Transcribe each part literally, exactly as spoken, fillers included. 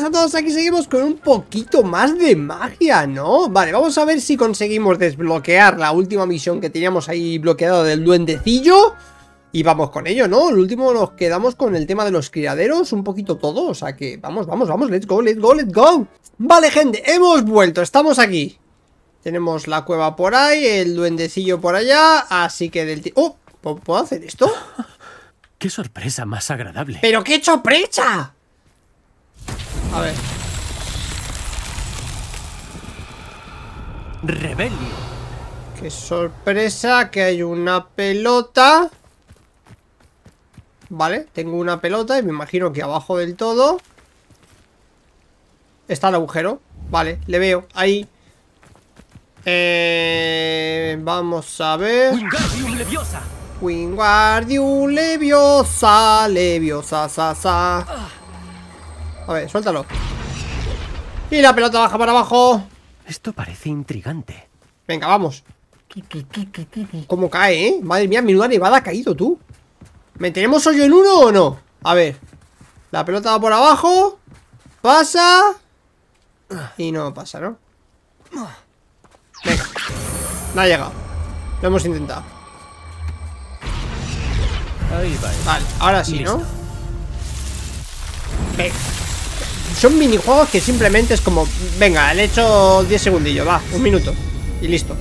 buenas a todos, aquí seguimos con un poquito más de magia, ¿no? Vale, vamos a ver si conseguimos desbloquear la última misión que teníamos ahí bloqueada del duendecillo. Y vamos con ello, ¿no? El último nos quedamos con el tema de los criaderos, un poquito todo, o sea que vamos, vamos, vamos, let's go, let's go, let's go. Vale, gente, hemos vuelto, estamos aquí. Tenemos la cueva por ahí, el duendecillo por allá, así que del... ¡Oh! ¿Puedo hacer esto? ¡Qué sorpresa más agradable! ¡Pero qué sorpresa! A ver... Rebelio. ¡Qué sorpresa! Que hay una pelota... Vale, tengo una pelota y me imagino que abajo del todo está el agujero. Vale, le veo, ahí. Eh, vamos a ver. Wingardium Leviosa. Wingardium Leviosa, Leviosa, sa, sa. A ver, suéltalo. Y la pelota baja para abajo. Esto parece intrigante. Venga, vamos. ¿Cómo cae, eh? Madre mía, menuda nevada ha caído, tú. ¿Meteremos hoyo en uno o no? A ver. La pelota va por abajo. Pasa. Y no pasa, ¿no? Venga. No ha llegado. Lo hemos intentado. Ahí va. Vale, ahora sí, ¿no? Venga. Son minijuegos que simplemente es como... Venga, le he hecho diez segundillos. Va, un minuto. Y listo.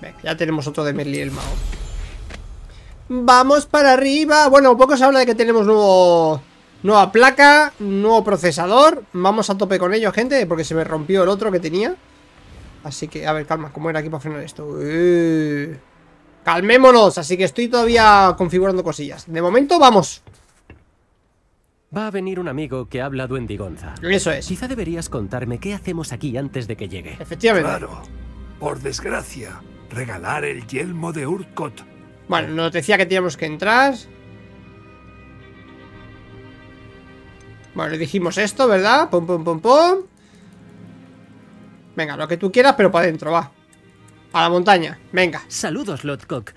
Venga, ya tenemos otro de Merlin el mago. Vamos para arriba. Bueno, poco se habla de que tenemos nuevo, nueva placa, nuevo procesador. Vamos a tope con ello, gente, porque se me rompió el otro que tenía. Así que, a ver, calma, ¿cómo era aquí para frenar esto? Uh, calmémonos, así que estoy todavía configurando cosillas. De momento, vamos. Va a venir un amigo que habla duendigonza. Eso es. Quizá deberías contarme qué hacemos aquí antes de que llegue. Efectivamente. Claro, por desgracia, regalar el yelmo de Urkot. Bueno, nos decía que teníamos que entrar. Bueno, le dijimos esto, ¿verdad? Pum, pum, pum, pum. Venga, lo que tú quieras, pero para adentro, va. A la montaña, venga. Saludos, Lodgok.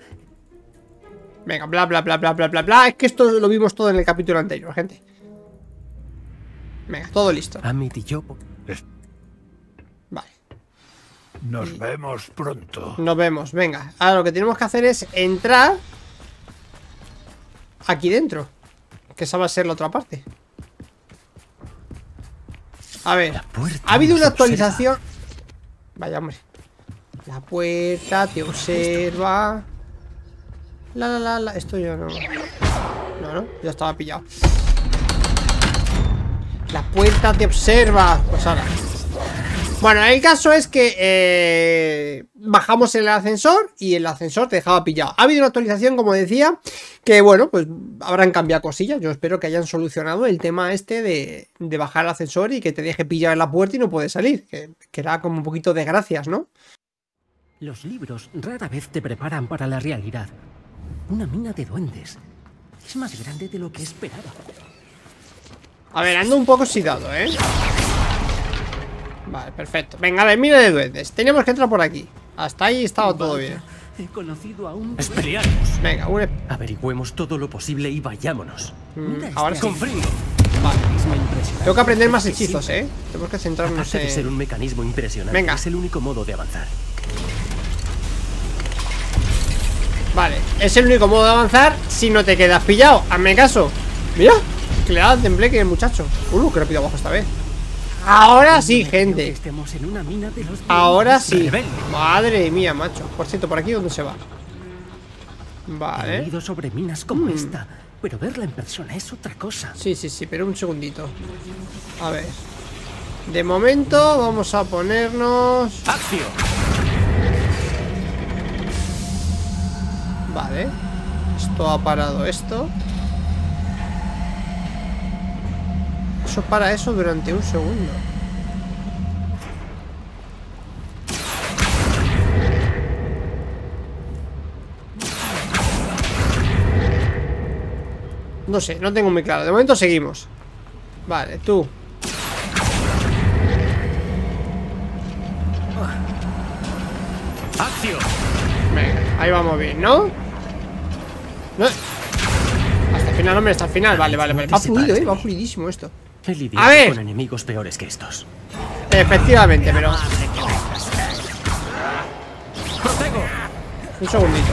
Venga, bla, bla, bla, bla, bla, bla, bla. Es que esto lo vimos todo en el capítulo anterior, gente. Venga, todo listo. Amit y yo. Vale. Nos y... vemos pronto. Nos vemos, venga. Ahora lo que tenemos que hacer es entrar aquí dentro. Que esa va a ser la otra parte. A ver, ha habido una actualización. Vaya, hombre. La puerta te observa. La, la, la, la. Esto yo no. No, no, ya estaba pillado. La puerta te observa. Pues ahora. Bueno, el caso es que eh, bajamos en el ascensor y el ascensor te dejaba pillado. Ha habido una actualización, como decía, que bueno, pues habrán cambiado cosillas. Yo espero que hayan solucionado el tema este de, de bajar el ascensor y que te deje pillar en la puerta y no puedes salir. Que, que era como un poquito de gracias, ¿no? Los libros rara vez te preparan para la realidad. Una mina de duendes es más grande de lo que esperaba. A ver, ando un poco oxidado, ¿eh? Vale, perfecto. Venga, a ver, mira de duendes. Teníamos que entrar por aquí. Hasta ahí estaba todo bien. He conocido a un... Expelliarmus. Venga, un... Averigüemos todo lo posible y vayámonos. Mm, ahora Confringo. Vale. Tengo que aprender más hechizos, ¿eh? Tenemos que centrarnos en... Debe ser un mecanismo impresionante. Venga. Es el único modo de avanzar. Vale. Es el único modo de avanzar si no te quedas pillado. Hazme caso. Mira. Que le da el tembleque, muchacho. Uh, que rápido abajo esta vez. Ahora sí, gente. Ahora sí. Madre mía, macho. Por cierto, por aquí ¿dónde se va? Vale. He ido sobre minas como esta, pero verla en persona es otra cosa. Sí, sí, sí, pero un segundito. A ver. De momento vamos a ponernos Accio. Vale. Esto ha parado esto. Eso para eso durante un segundo. No sé, no tengo muy claro. De momento seguimos. Vale, tú. Acción. Venga, ahí vamos bien, ¿no? No. Hasta final, hombre, hasta el final. Vale, vale, vale. Va fluido, eh. Va fluidísimo esto. A ver. Con enemigos peores que estos. Efectivamente, pero. Un segundito.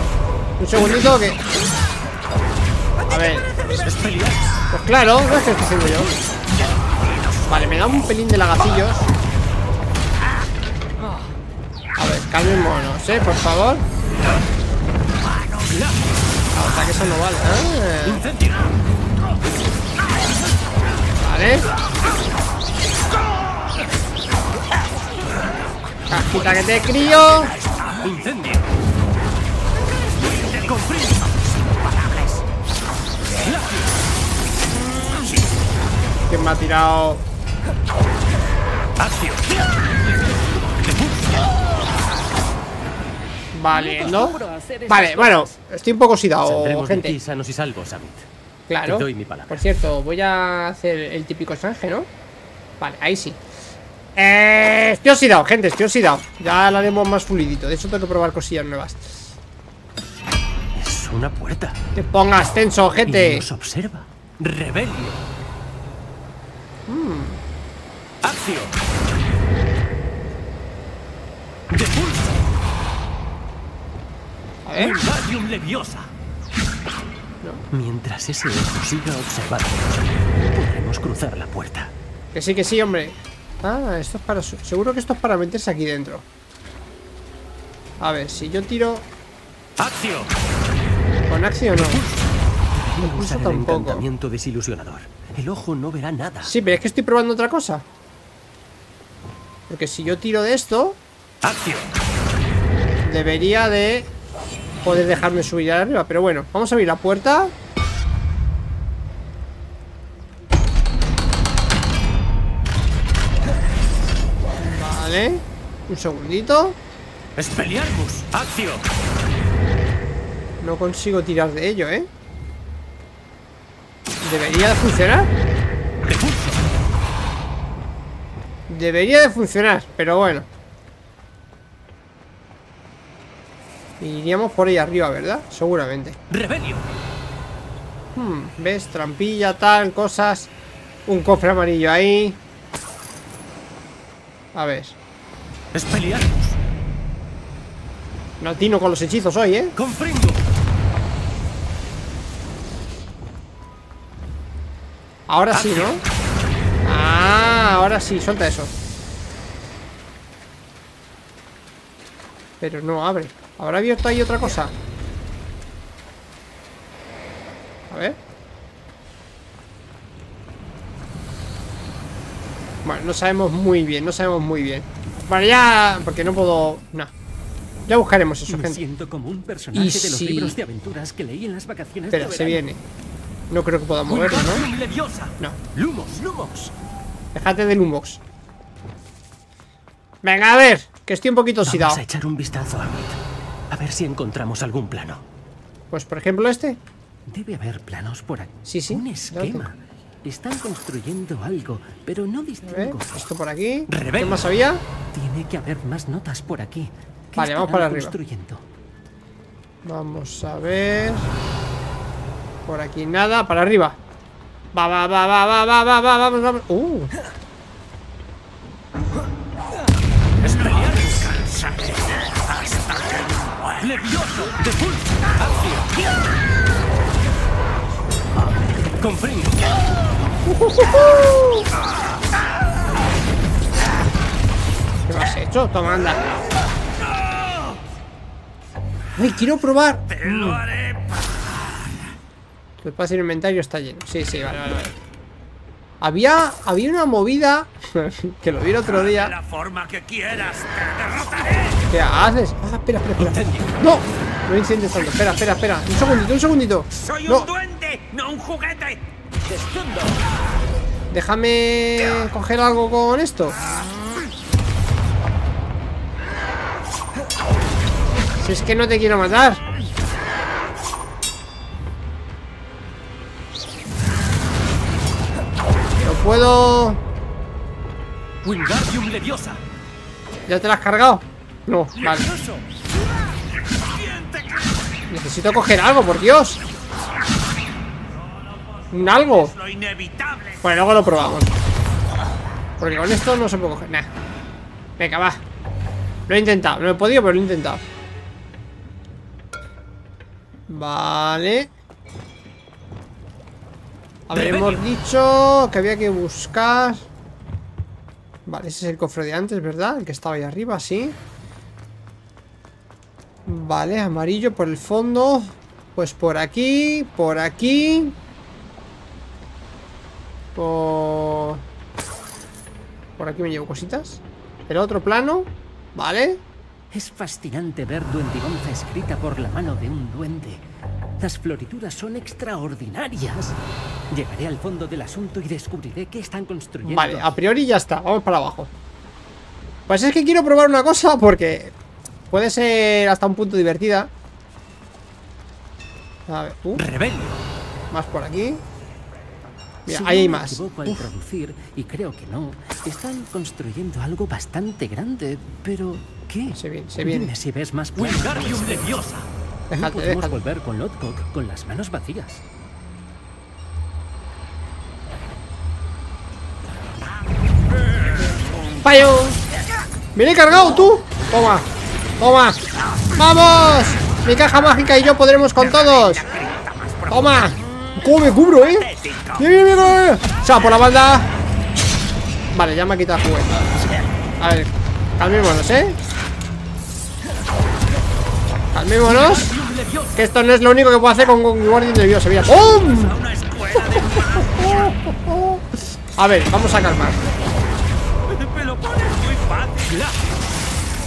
Un segundito que. A ver. Pues claro, no es que estoy haciendo yo. Vale, me da un pelín de lagacillos. A ver, calmémonos, eh, por favor. Ah, o sea que eso no vale. Ah. Vale. Cajita que te crío. Incendio. ¿Quién me ha tirado? Accio. Vale, ¿no? Vale, bueno, estoy un poco oxidado, gente. Sanos y salvos, Amit. Claro. Te doy mi palabra. Por cierto, voy a hacer el típico sanje, ¿no? Vale, ahí sí. Eh, estoy oxidado, gente, estoy oxidado. Ya la haremos más fluidito. De hecho, tengo que probar cosillas nuevas. Es una puerta. Te pongas tenso, gente. Nos observa. Rebelio. Mm. Accio. Defundo. ¿Eh? Wingardium Leviosa. No. Mientras ese oso siga observando, podremos cruzar la puerta. Que sí, que sí, hombre. Ah, esto es para... Seguro que esto es para meterse aquí dentro. A ver, si yo tiro... ¡Accio! Con acción no. No usa el encantamiento desilusionador. El ojo no verá nada. Sí, pero es que estoy probando otra cosa. Porque si yo tiro de esto... ¡Accio! Debería de... poder dejarme subir arriba, pero bueno, vamos a abrir la puerta. Vale, un segundito. Expelliarmus, accio. No consigo tirar de ello, ¿eh? ¿Debería de funcionar? Debería de funcionar, pero bueno. Iríamos por ahí arriba, ¿verdad? Seguramente. Rebelio. Hmm, ¿ves? Trampilla, tal, cosas. Un cofre amarillo ahí. A ver. Expelliarmus. No atino con los hechizos hoy, ¿eh? Confringo. Ahora sí, ¿no? Ah, ahora sí, suelta eso. Pero no abre. ¿Habrá abierto ahí otra cosa? A ver. Bueno, no sabemos muy bien, no sabemos muy bien. Vale, ya... porque no puedo... No. Ya buscaremos eso, gente. Me siento como un personaje de los libros de aventuras que leí en las vacaciones de verano. Pero se viene. No creo que pueda moverlo, ¿no? No. Lumos, Lumos. Déjate de Lumos. Venga, a ver. Que estoy un poquito oxidado. Vamos a echar un vistazo a Amit. A ver si encontramos algún plano. Pues por ejemplo este. Debe haber planos por aquí. Sí, sí. Un esquema. Están construyendo algo, pero no distingo. Esto por aquí. Rebelo. ¿Qué más había? Tiene que haber más notas por aquí. Vale, vamos para arriba. Vamos a ver. Por aquí nada. Para arriba. Va, va, va, va, va, va, va, va, vamos, vamos. Uh. Levioso, de full, acción. Confringo. ¿Qué me has hecho? Toma, anda. Ay, quiero probar. Te lo haré. Tu espacio en inventario está lleno. Sí, sí, vale, vale, vale. Había, había una movida que lo vi el otro día. De la forma que quieras, te derrotaré. ¿Qué haces? Ah, espera, espera, espera. ¡No! No incendies tanto. Espera, espera, espera. Un segundito, un segundito. Soy un duende, no un juguete. Descendo. Déjame coger algo con esto. Si es que no te quiero matar. No puedo. Wingardium Leviosa. ¿Ya te la has cargado? No, vale. Necesito coger algo, por Dios. algo. Bueno, luego lo probamos. Porque con esto no se puede coger. Nah. Venga, va. Lo he intentado. No he podido, pero lo he intentado. Vale. Habremos dicho que había que buscar. Vale, ese es el cofre de antes, ¿verdad? El que estaba ahí arriba, sí. Vale, amarillo por el fondo. Pues por aquí, por aquí. Por... por aquí me llevo cositas. El otro plano, vale. Es fascinante ver duendigonza escrita por la mano de un duende. Las florituras son extraordinarias. Llegaré al fondo del asunto y descubriré qué están construyendo. Vale, a priori ya está, vamos para abajo. Pues es que quiero probar una cosa porque puede ser hasta un punto divertida. A ver, uh. Rebelio. Más por aquí. Mira, si ahí hay más. Me equivoco al producir, y creo que no. Están construyendo algo bastante grande, pero ¿qué? Se viene, se viene. Dime si ves más planos. Wingardium Leviosa. Déjate, no podemos volver con Lodgok con las manos vacías. ¡Payo! ¡Me he cargado tú! ¡Toma! ¡Toma! ¡Vamos! Mi caja mágica y yo podremos con todos. ¡Toma! ¿Cómo me cubro, eh? ¡Mira, mira, mira! O sea, por la banda. Vale, ya me ha quitado el juguete. A ver, calmémonos, eh. Calmémonos. Que esto no es lo único que puedo hacer con Wingardium Leviosa. Mira. ¡Pum! A ver, vamos a calmar.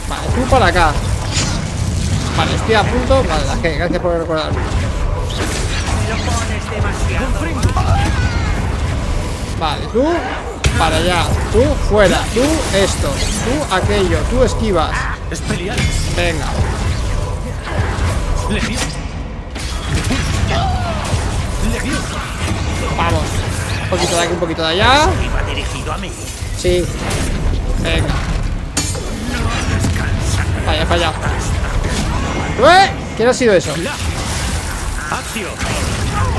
Vale, tú para acá. Vale, estoy a punto. Vale, la G, gracias por recordarme. Vale, tú para allá, tú fuera, tú esto, tú aquello, tú esquivas. Venga. Vamos. Un poquito de aquí, un poquito de allá. Sí. Venga. Falla, falla. ¡Eh! ¿Quién ha sido eso? Accio.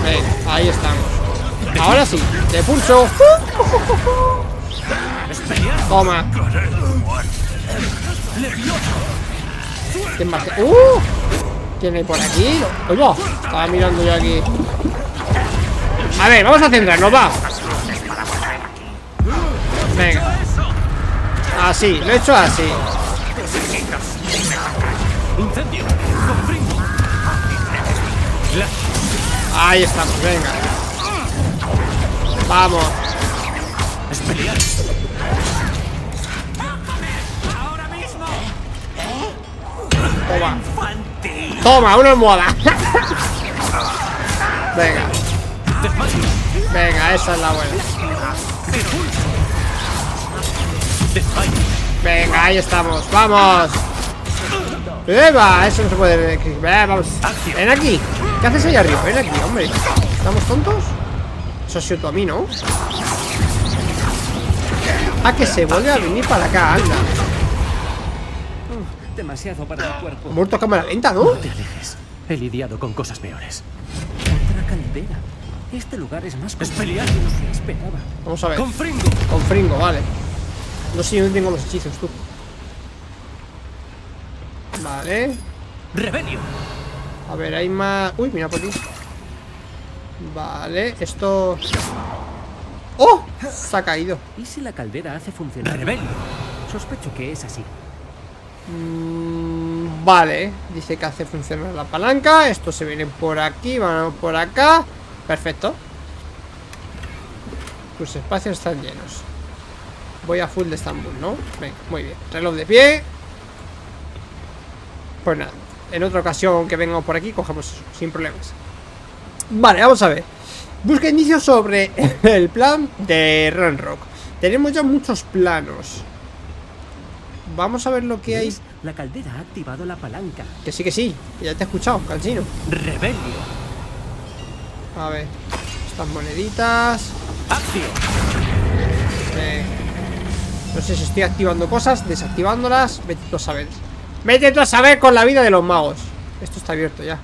Venga, ahí estamos. Ahora sí, de pulso. Toma. ¿Quién marca? ¡Uh! ¿Quién hay por aquí? ¡Oye! Estaba mirando yo aquí. A ver, vamos a centrarnos, va. Venga. Así, lo he hecho así. Incendio. Confringo. Ahí estamos, venga. Vamos. Expelliarmus. Ahora mismo. Toma. Toma, una almohada. Venga. Venga, esa es la buena. Venga, ahí estamos. ¡Vamos! ¡Eva! Eso no se puede... Vamos. Ven aquí. ¿Qué haces ahí arriba? Ven aquí, hombre. ¿Estamos tontos? Eso ha sido tú a mí, ¿no? Ah, que se vuelve a venir para acá, anda. Demasiado para el cuerpo. Muerto a cámara lenta, ¿no? No te alejes. He lidiado con cosas peores. Otra caldera. Este lugar es más peligroso de lo que esperaba. Vamos a ver. Confringo. Confringo, vale. No sé, yo no tengo los hechizos, tú. Vale. Rebelio. A ver, hay más. Uy, mira por aquí. Vale, esto. ¡Oh! Se ha caído. ¿Y si la caldera hace funcionar? Rebelio. Sospecho que es así. Mm, vale, dice que hace funcionar la palanca. Estos se vienen por aquí, van por acá. Perfecto. Tus espacios están llenos. Voy a full de Estambul, ¿no? Venga, muy bien. Reloj de pie. Pues nada, en otra ocasión que vengamos por aquí, cogemos eso, sin problemas. Vale, vamos a ver. Busca indicios sobre el plan de Ranrock. Tenemos ya muchos planos. Vamos a ver lo que hay. La caldera ha activado la palanca. Que sí, que sí. Ya te he escuchado, cansino. Rebelio. A ver. Estas moneditas. Accio. Eh, no sé si estoy activando cosas, desactivándolas. Vete tú a saber. Vete tú a saber con la vida de los magos. Esto está abierto ya.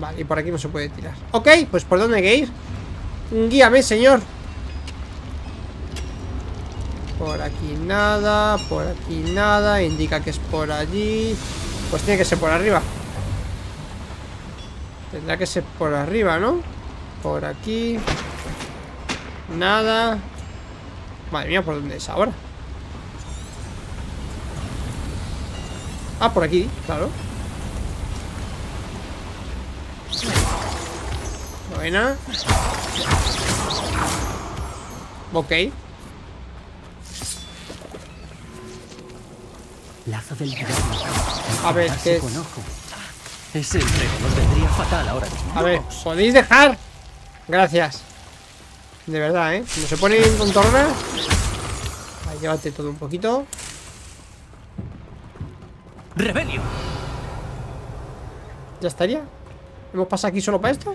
Vale, y por aquí no se puede tirar. Ok, pues ¿por dónde hay que ir? Guíame, señor. Por aquí nada, por aquí nada. Indica que es por allí. Pues tiene que ser por arriba. Tendrá que ser por arriba, ¿no? Por aquí. Nada. Madre mía, ¿por dónde es ahora? Ah, por aquí, claro. Buena. Ok. Lazo del gobierno. A ver, ¿qué es? Ese entrego nos vendría fatal ahora mismo. A ver, ¿podéis dejar? Gracias. De verdad, ¿eh? Cuando se pone en contorna. Ahí, llévate todo un poquito. Rebelio. ¿Ya estaría? ¿Hemos pasado aquí solo para esto?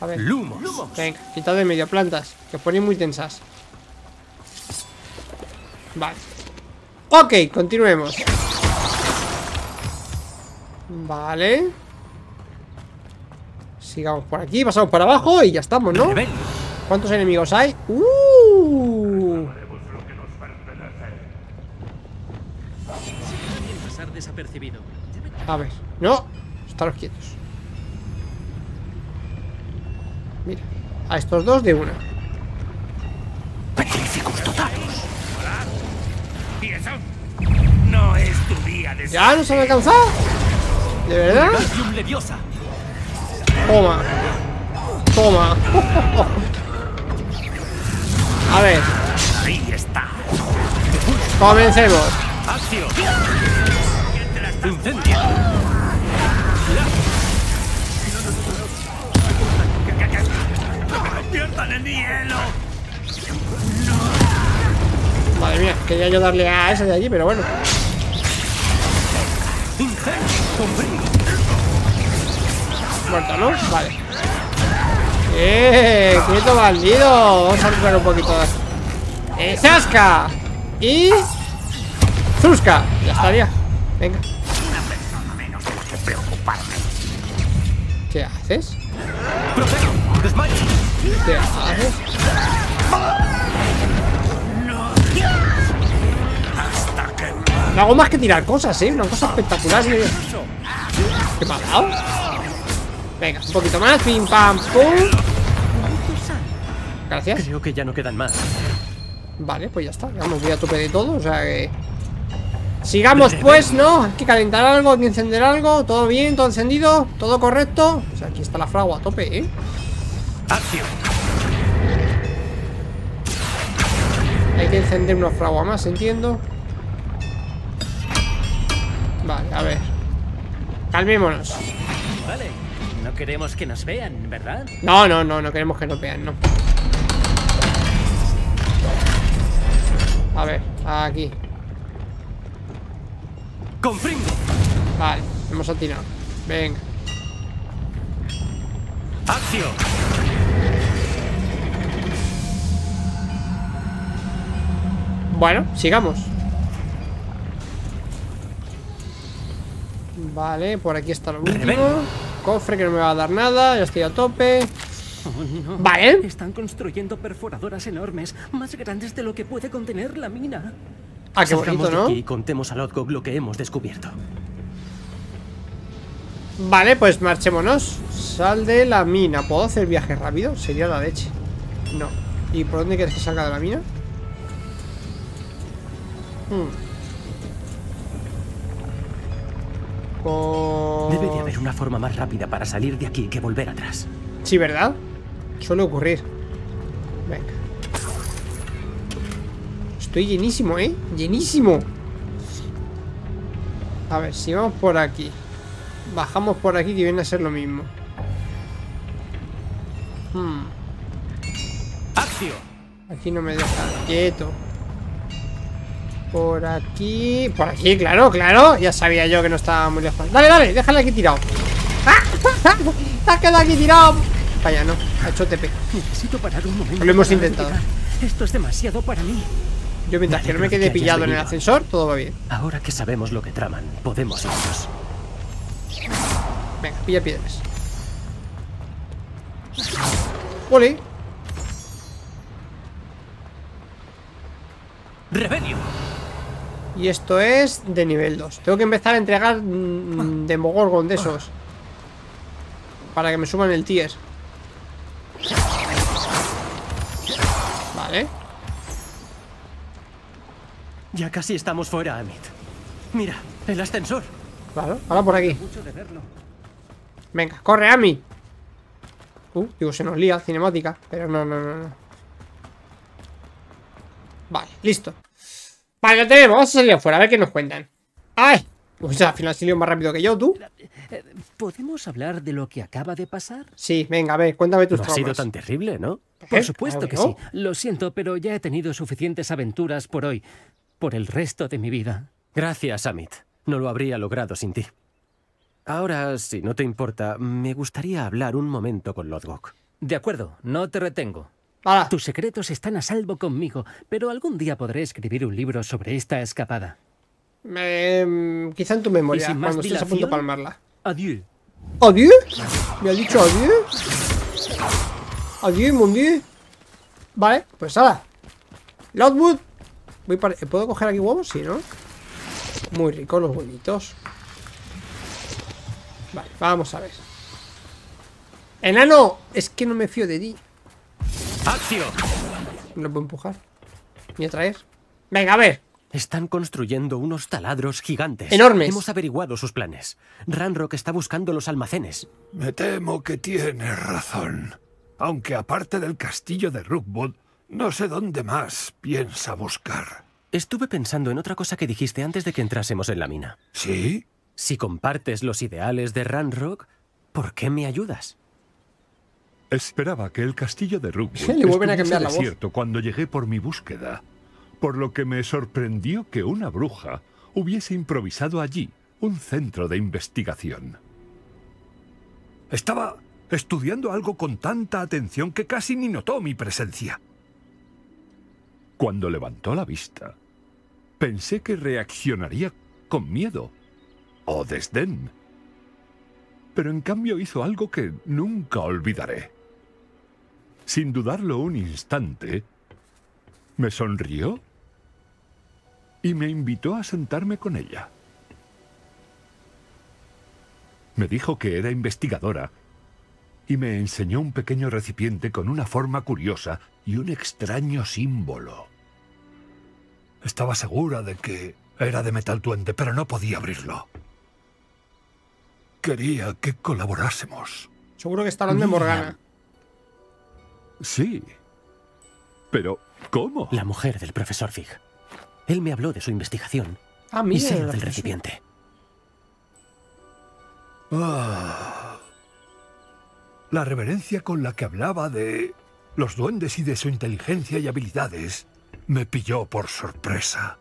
A ver. Lumos. Venga, quitad de medio plantas, que os ponéis muy tensas. Vale. Ok, continuemos. Vale. Sigamos por aquí, pasamos por abajo y ya estamos, ¿no? ¿Cuántos enemigos hay? ¡Uh! A ver, no. Estaros quietos. Mira, a estos dos de una. Petrificus Totalus. No es tu día de... ¿Ya nos han alcanzado? ¿De verdad? Toma. Toma. A ver. Ahí está. Comencemos. Accio. Incendio. Madre mía, quería yo darle a ese de allí, pero bueno. Muerto, ¿no? Vale. ¡Eh! ¡Quieto, bandido! Vamos a recuperar un poquito de... ¡Eh, zasca! Y... ¡Zusca! Ya estaría. Venga. Una persona menos de que preocuparme. ¿Qué haces? Protego, desmayo. ¿Qué haces? No hago más que tirar cosas, ¿eh? Una cosa espectacular. ¿Sí? ¿Qué me ha dado? Venga, un poquito más. Pim, pam, pum. Gracias. Creo que ya no quedan más. Vale, pues ya está. Ya me voy a tope de todo, o sea que... Sigamos pues, ¿no? Hay que calentar algo, hay que encender algo. Todo bien, todo encendido, todo correcto. Pues aquí está la fragua a tope, ¿eh? Acción. Hay que encender una fragua más, entiendo. Vale, a ver. Calmémonos. Vale, no queremos que nos vean, ¿verdad? No, no, no, no queremos que nos vean, no. A ver, aquí. Confringo. Vale, hemos atinado. Venga. Accio. Bueno, sigamos. Vale, por aquí está lo último. Cofre que no me va a dar nada. Ya estoy a tope. Oh, no. Vale. Están construyendo perforadoras enormes, más grandes de lo que puede contener la mina. Ah, qué bonito, ¿no? Y contemos a Lodgok lo que hemos descubierto. Vale, pues marchémonos. Sal de la mina. ¿Puedo hacer viaje rápido? Sería la leche. No. ¿Y por dónde quieres que salga de la mina? Hmm. Por... Debe de haber una forma más rápida para salir de aquí que volver atrás. Sí, ¿verdad? Suele ocurrir. Venga. Estoy llenísimo, ¿eh? Llenísimo. A ver, si vamos por aquí. Bajamos por aquí, que viene a ser lo mismo. Hmm. Aquí no me deja quieto. Por aquí. Por aquí, claro, claro. Ya sabía yo que no estaba muy lejos. Dale, dale, déjale aquí tirado. ¡Ah! ¡Te has quedado aquí tirado! Vaya, no. Ha hecho T P. Necesito parar un momento. Lo hemos intentado. Esto es demasiado para mí. Yo mientras que no me quede pillado en el ascensor, todo va bien. Ahora que sabemos lo que traman, podemos irnos. Venga, pillar piedras. ¡Ole! Rebelio. Y esto es de nivel dos. Tengo que empezar a entregar mmm, Demogorgon de esos para que me suban el tier. Vale. Ya casi estamos fuera, Amit. Mira, el ascensor. Claro, ahora por aquí. Venga, corre, Amit. Uh, digo, se nos lía cinemática. Pero no, no, no, no. Vale, listo. Vale, lo tenemos, vamos a salir afuera, a ver qué nos cuentan. ¡Ay! Pues al final salió más rápido que yo, tú. ¿Podemos hablar de lo que acaba de pasar? Sí, venga, a ver, cuéntame tus traumas. No ha sido tan terrible, ¿no? ¿Eh? Por supuesto que sí. Lo siento, pero ya he tenido suficientes aventuras por hoy. Por el resto de mi vida. Gracias, Amit. No lo habría logrado sin ti. Ahora, si no te importa, me gustaría hablar un momento con Lodgok. De acuerdo, no te retengo. Hola. Tus secretos están a salvo conmigo, pero algún día podré escribir un libro sobre esta escapada. Eh, quizá en tu memoria, cuando estés a punto de palmarla. Adiós. ¿Adiós? ¿Me ha dicho adiós? Adiós, mundi. Vale, pues ala. Lockwood. Voy para... ¿Puedo coger aquí huevos? Sí, ¿no? Muy ricos los huevitos. Vale, vamos a ver. ¡Enano! Es que no me fío de ti. ¡Accio! No lo puedo empujar ni atraer. Venga, a ver. Están construyendo unos taladros gigantes. Enormes. Hemos averiguado sus planes. Ranrock está buscando los almacenes. Me temo que tienes razón. Aunque aparte del castillo de Rookwood, no sé dónde más piensa buscar. Estuve pensando en otra cosa que dijiste antes de que entrásemos en la mina. ¿Sí? Si compartes los ideales de Ranrock, ¿por qué me ayudas? Esperaba que el castillo de Rookwood estuviese desierto cuando llegué por mi búsqueda, por lo que me sorprendió que una bruja hubiese improvisado allí un centro de investigación. Estaba estudiando algo con tanta atención que casi ni notó mi presencia. Cuando levantó la vista, pensé que reaccionaría con miedo o desdén, pero en cambio hizo algo que nunca olvidaré. Sin dudarlo un instante, me sonrió y me invitó a sentarme con ella. Me dijo que era investigadora y me enseñó un pequeño recipiente con una forma curiosa y un extraño símbolo. Estaba segura de que era de metal duende, pero no podía abrirlo. Quería que colaborásemos. Seguro que está hablando de Morgana. Sí. Pero, ¿cómo? La mujer del profesor Fig. Él me habló de su investigación. Ah, mira, y sé del recipiente. Ah, la reverencia con la que hablaba de los duendes y de su inteligencia y habilidades me pilló por sorpresa.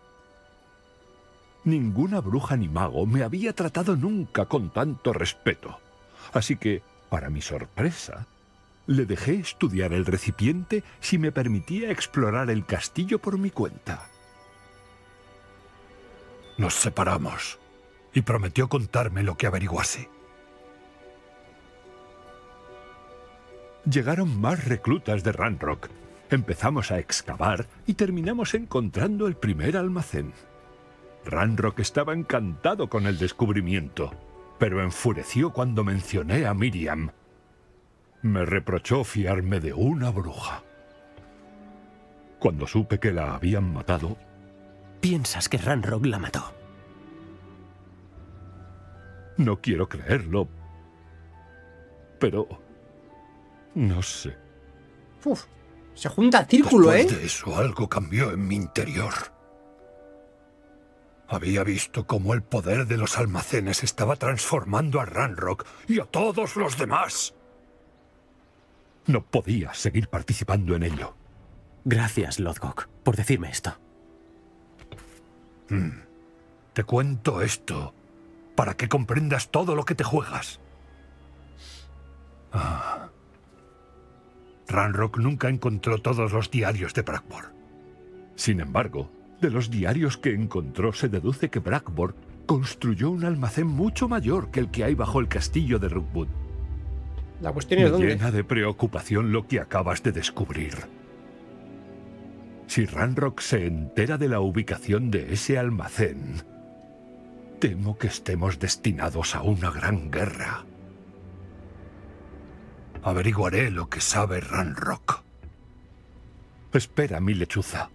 Ninguna bruja ni mago me había tratado nunca con tanto respeto. Así que, para mi sorpresa, le dejé estudiar el recipiente si me permitía explorar el castillo por mi cuenta. Nos separamos y prometió contarme lo que averiguase. Llegaron más reclutas de Ranrock. Empezamos a excavar y terminamos encontrando el primer almacén. Ranrock estaba encantado con el descubrimiento, pero enfureció cuando mencioné a Miriam. Me reprochó fiarme de una bruja. Cuando supe que la habían matado... ¿Piensas que Ranrock la mató? No quiero creerlo, pero... no sé. Uf, se junta el círculo, ¿eh? Después de eso, algo cambió en mi interior. Había visto cómo el poder de los almacenes estaba transformando a Ranrock y a todos los demás. No podía seguir participando en ello. Gracias, Lodgok, por decirme esto. Mm. Te cuento esto para que comprendas todo lo que te juegas. Ah. Ranrock nunca encontró todos los diarios de Brackbord. Sin embargo... de los diarios que encontró se deduce que Brackbord construyó un almacén mucho mayor que el que hay bajo el castillo de Rookwood. La cuestión es dónde. Me llena de preocupación lo que acabas de descubrir. Si Ranrock se entera de la ubicación de ese almacén, temo que estemos destinados a una gran guerra. Averiguaré lo que sabe Ranrock. Espera, mi lechuza.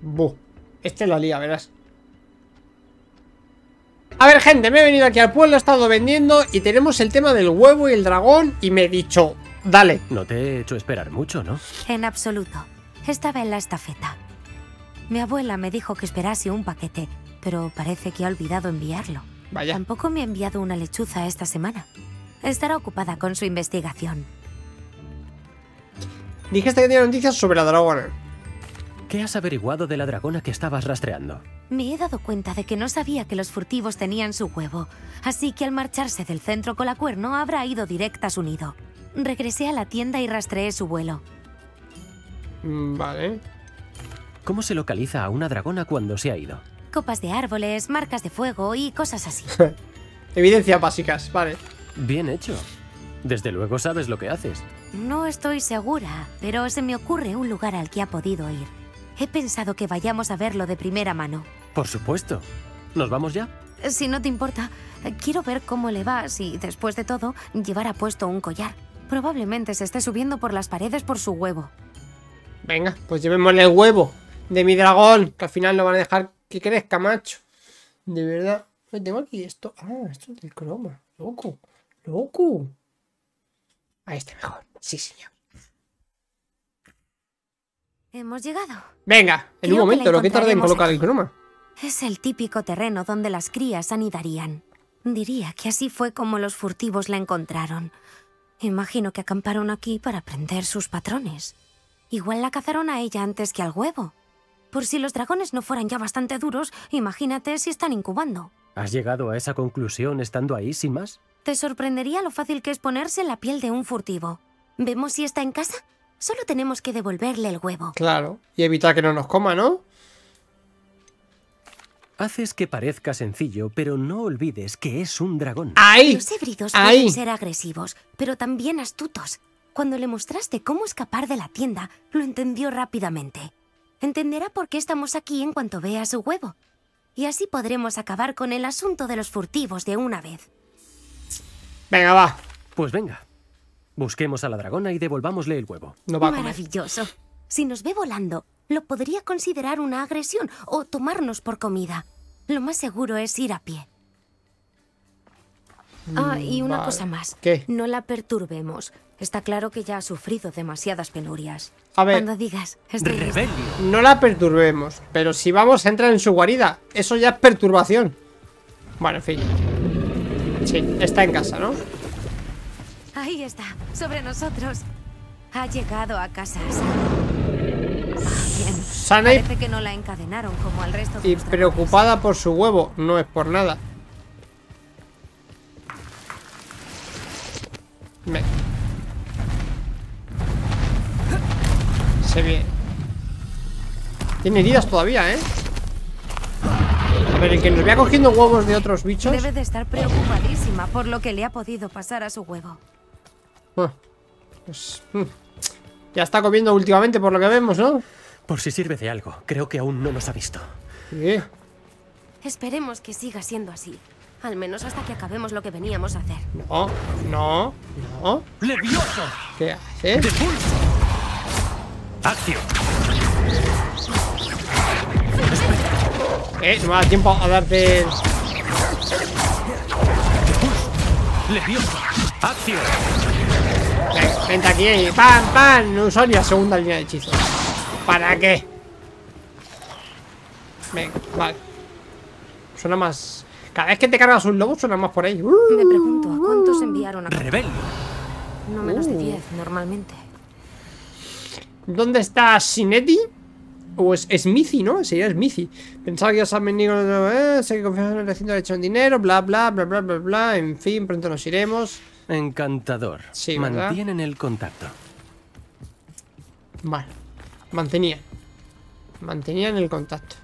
Buh, este la lía, verás. A ver, gente, me he venido aquí al pueblo, he estado vendiendo y tenemos el tema del huevo y el dragón y me he dicho, dale. No te he hecho esperar mucho, ¿no? En absoluto. Estaba en la estafeta. Mi abuela me dijo que esperase un paquete, pero parece que ha olvidado enviarlo. Vaya. Tampoco me ha enviado una lechuza esta semana. Estará ocupada con su investigación. Dijiste que tenía noticias sobre la dragona. ¿Qué has averiguado de la dragona que estabas rastreando? Me he dado cuenta de que no sabía que los furtivos tenían su huevo, así que al marcharse del centro Colacuerno habrá ido directa a su nido. Regresé a la tienda y rastreé su vuelo. Vale. ¿Cómo se localiza a una dragona cuando se ha ido? Copas de árboles, marcas de fuego y cosas así. Evidencias básicas, vale. Bien hecho. Desde luego sabes lo que haces. No estoy segura, pero se me ocurre un lugar al que ha podido ir. He pensado que vayamos a verlo de primera mano. Por supuesto. ¿Nos vamos ya? Si no te importa, quiero ver cómo le va si, después de todo, llevará puesto un collar. Probablemente se esté subiendo por las paredes por su huevo. Venga, pues llevémosle el huevo de mi dragón, que al final lo van a dejar que crezca, macho. De verdad. Tengo aquí esto. Ah, esto es del croma. Loco. Loco. Ahí está mejor. Sí, señor. Hemos llegado. Venga, en Creo un momento, que lo que tarda en colocar aquí. El croma. Es el típico terreno donde las crías anidarían. Diría que así fue como los furtivos la encontraron. Imagino que acamparon aquí para aprender sus patrones. Igual la cazaron a ella antes que al huevo. Por si los dragones no fueran ya bastante duros, imagínate si están incubando. ¿Has llegado a esa conclusión estando ahí sin más? Te sorprendería lo fácil que es ponerse en la piel de un furtivo. ¿Vemos si está en casa? Solo tenemos que devolverle el huevo. Claro, y evitar que no nos coma, ¿no? Haces que parezca sencillo, pero no olvides que es un dragón. ¡Ay! Los hebridos ¡Ay! pueden ser agresivos, pero también astutos. Cuando le mostraste cómo escapar de la tienda, lo entendió rápidamente. Entenderá por qué estamos aquí en cuanto vea su huevo. Y así podremos acabar con el asunto de los furtivos de una vez. Venga, va. Pues venga. Busquemos a la dragona y devolvámosle el huevo. No va a comer. Maravilloso. Si nos ve volando, lo podría considerar una agresión o tomarnos por comida. Lo más seguro es ir a pie. Mm, ah, y una vale. cosa más. ¿Qué? No la perturbemos. Está claro que ya ha sufrido demasiadas penurias. A ver. Cuando digas, estoy Rebelio. No la perturbemos, pero si vamos a entrar en su guarida, eso ya es perturbación. Bueno, en fin. Sí, está en casa, ¿no? Ahí está, sobre nosotros. Ha llegado a casa sana. Bien. Parece que no la encadenaron como al resto de los dragones. Y preocupada por su huevo, no es por nada. Me... Se ve. Tiene heridas todavía, ¿eh? A ver, el que nos vea cogiendo huevos de otros bichos. Debe de estar preocupadísima por lo que le ha podido pasar a su huevo. Bueno, pues, ya está comiendo últimamente por lo que vemos, ¿no? Por si sirve de algo, creo que aún no nos ha visto. ¿Qué? Esperemos que siga siendo así, al menos hasta que acabemos lo que veníamos a hacer. No, no, no. ¡Levioso! ¿Qué haces? ¡Defundo! ¡Accio! Eh, no me da tiempo a darte. ¡Levioso! ¡Accio! Vente aquí, ¡pam, pam! No uso ni la segunda línea de hechizos. ¿Para qué? Venga, vale. Suena más... Cada vez que te cargas un lobo suena más por ahí. uh, Me pregunto, ¿a cuántos enviaron a... Rebelio? No menos uh. de diez, normalmente. ¿Dónde está Sinetti? O es Smithy, ¿no? Sería Smithy. Pensaba que ya se han venido... Eh, sé que confían en el recinto de hecho en dinero. Bla, bla, bla, bla, bla, bla. En fin, pronto nos iremos. Encantador. Sí, mantienen el contacto. Vale. Mantenían. Mantenían el contacto.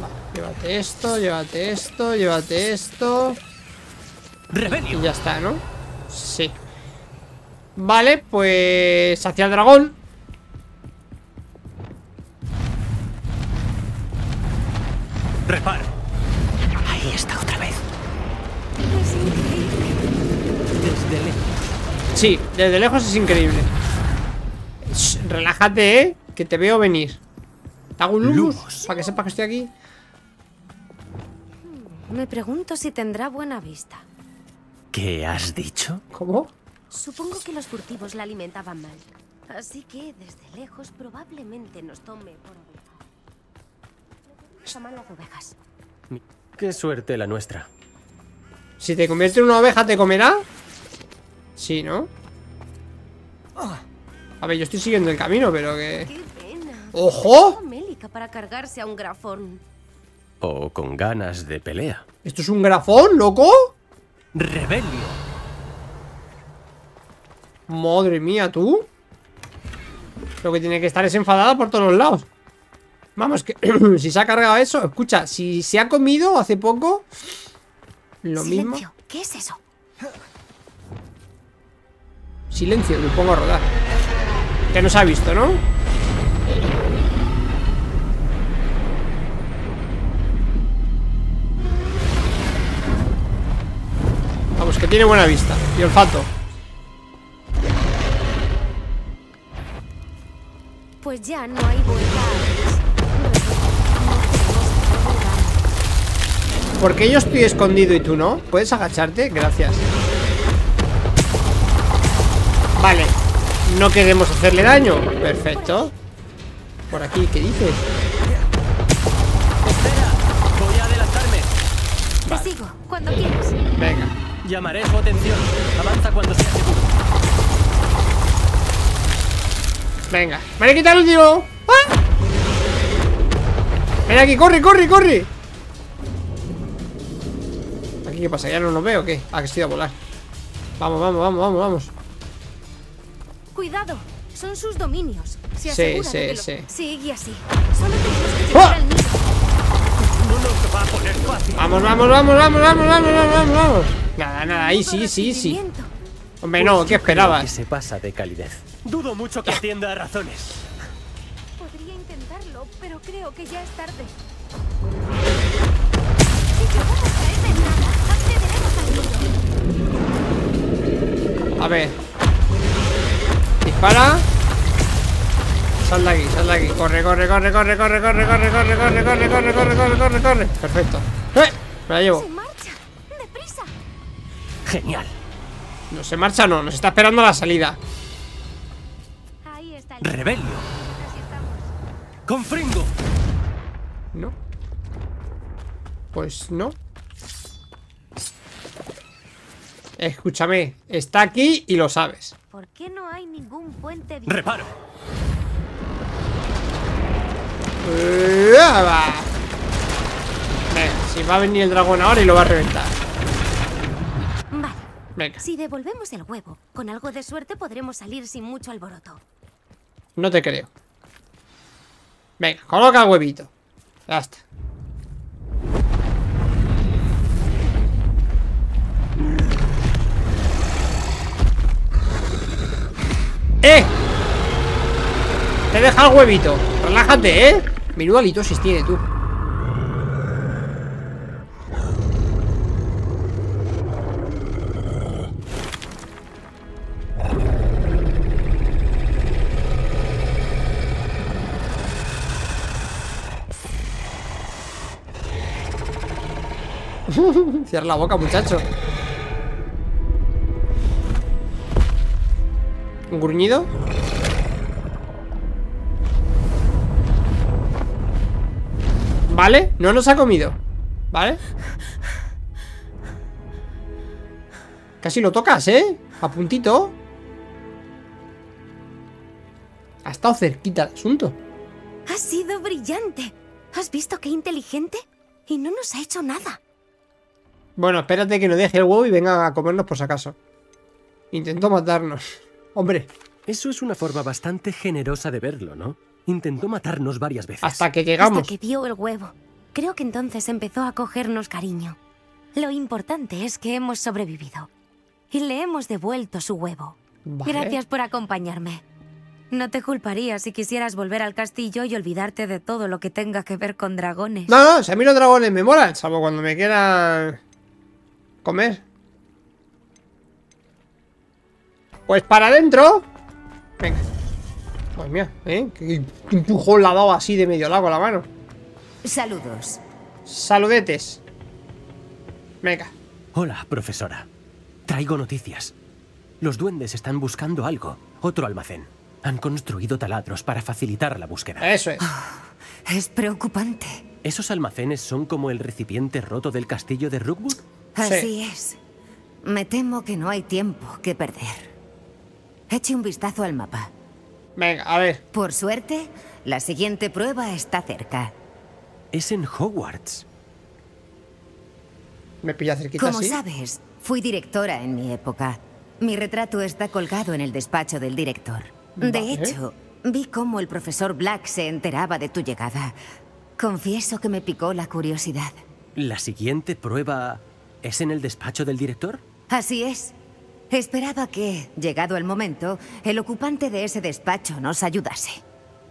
Vale, llévate esto, llévate esto, llévate esto. Rebelio. Y ya está, ¿no? Sí. Vale, pues hacia el dragón. Reparo. Ahí está otra vez. Desde lejos. Sí, desde lejos es increíble. Shh, relájate, eh, que te veo venir. Te hago un Lumos, Lumos. Para que sepas que estoy aquí. Me pregunto si tendrá buena vista. ¿Qué has dicho? ¿Cómo? Supongo que los furtivos la alimentaban mal. Así que desde lejos probablemente nos tome por ovejas. Qué suerte la nuestra. Si te convierte en una oveja, ¿te comerá? Sí, ¿no? A ver, yo estoy siguiendo el camino, pero que... ¡Ojo! Para cargarse a un grafón. O con ganas de pelea. ¿Esto es un grafón, loco? Rebelio. Madre mía, tú. Lo que tiene que estar es enfadada por todos los lados. Vamos, que si se ha cargado eso. Escucha, si se ha comido hace poco. Lo mismo. Silencio, ¿qué es eso? Silencio, me pongo a rodar. Que no se ha visto, ¿no? Vamos, que tiene buena vista y olfato. Pues ya no hay vueltas. ¿Por qué yo estoy escondido y tú no? ¿Puedes agacharte? Gracias. Vale. No queremos hacerle daño. Perfecto. Por aquí, ¿qué dices? Espera, voy a adelantarme. Te sigo, cuando quieras. Venga. Llamaré tu atención. Avanza cuando sea seguro. Venga, me voy a quitar el tiro. ¡Ah! Ven aquí, corre, corre, corre. ¿Aquí qué pasa? ¿Ya no lo veo o qué? Ah, que estoy a volar. Vamos, vamos, vamos, vamos, vamos. Cuidado, son sus dominios. Se sí, sí, que lo... sí. Sigue así. Solo tenemos que ¡ah! Al nido. No nos va a poner fácil. Vamos, vamos, vamos, vamos, vamos, vamos, vamos, vamos. Nada, nada, ahí sí, sí, sí. Hombre, no, ¿qué esperabas? Que se pasa de calidez. Dudo mucho que atienda a razones. Podría intentarlo, pero creo que ya es tarde. A ver. Dispara. Sal de aquí, sal de aquí. Corre, corre, corre, corre, corre, corre, corre, corre, corre, corre, corre, corre, corre, corre, corre. Perfecto. ¡Eh! Me la llevo. Se marcha, deprisa. Genial. No se marcha, no. Nos está esperando a la salida. Rebelio. Confringo. No. Pues no. Escúchame, está aquí y lo sabes. ¿Por qué no hay ningún puente? Reparo. Venga, si va a venir el dragón ahora y lo va a reventar. Vale. Venga. Si devolvemos el huevo, con algo de suerte podremos salir sin mucho alboroto. No te creo. Venga, coloca el huevito. Ya está. ¡Eh! Te deja el huevito. Relájate, ¿eh? Menuda litosis tiene, tú. Cierra la boca, muchacho. ¿Un gruñido? Vale, no nos ha comido. Vale. Casi lo tocas, ¿eh? A puntito. Ha estado cerquita el asunto. Ha sido brillante. ¿Has visto qué inteligente? Y no nos ha hecho nada. Bueno, espérate que nos deje el huevo y venga a comernos por si acaso. Intentó matarnos. Hombre, Eso es una forma bastante generosa de verlo, ¿no? Intentó matarnos varias veces. Hasta que llegamos. Hasta que vio el huevo. Creo que entonces empezó a cogernos cariño. Lo importante es que hemos sobrevivido. Y le hemos devuelto su huevo. Vale. Gracias por acompañarme. No te culparía si quisieras volver al castillo y olvidarte de todo lo que tenga que ver con dragones. No, no, si a mí los dragones me molan, salvo cuando me quieran comer. Pues para adentro. Venga. Pues mira, ¿eh? Que empujón la ha dado así de medio lado con la mano. Saludos. Saludetes. Venga. Hola, profesora. Traigo noticias. Los duendes están buscando algo. Otro almacén. Han construido taladros para facilitar la búsqueda. Eso es. Oh, es preocupante. ¿Esos almacenes son como el recipiente roto del castillo de Rookwood? Así es. Me temo que no hay tiempo que perder. Eche un vistazo al mapa. Venga, a ver. Por suerte, la siguiente prueba está cerca. Es en Hogwarts. Me pilla cerquita. Como ¿sí? sabes, fui directora en mi época. Mi retrato está colgado en el despacho del director. Vale. De hecho, vi cómo el profesor Black se enteraba de tu llegada. Confieso que me picó la curiosidad. ¿La siguiente prueba es en el despacho del director? Así es. Esperaba que, llegado el momento, el ocupante de ese despacho nos ayudase.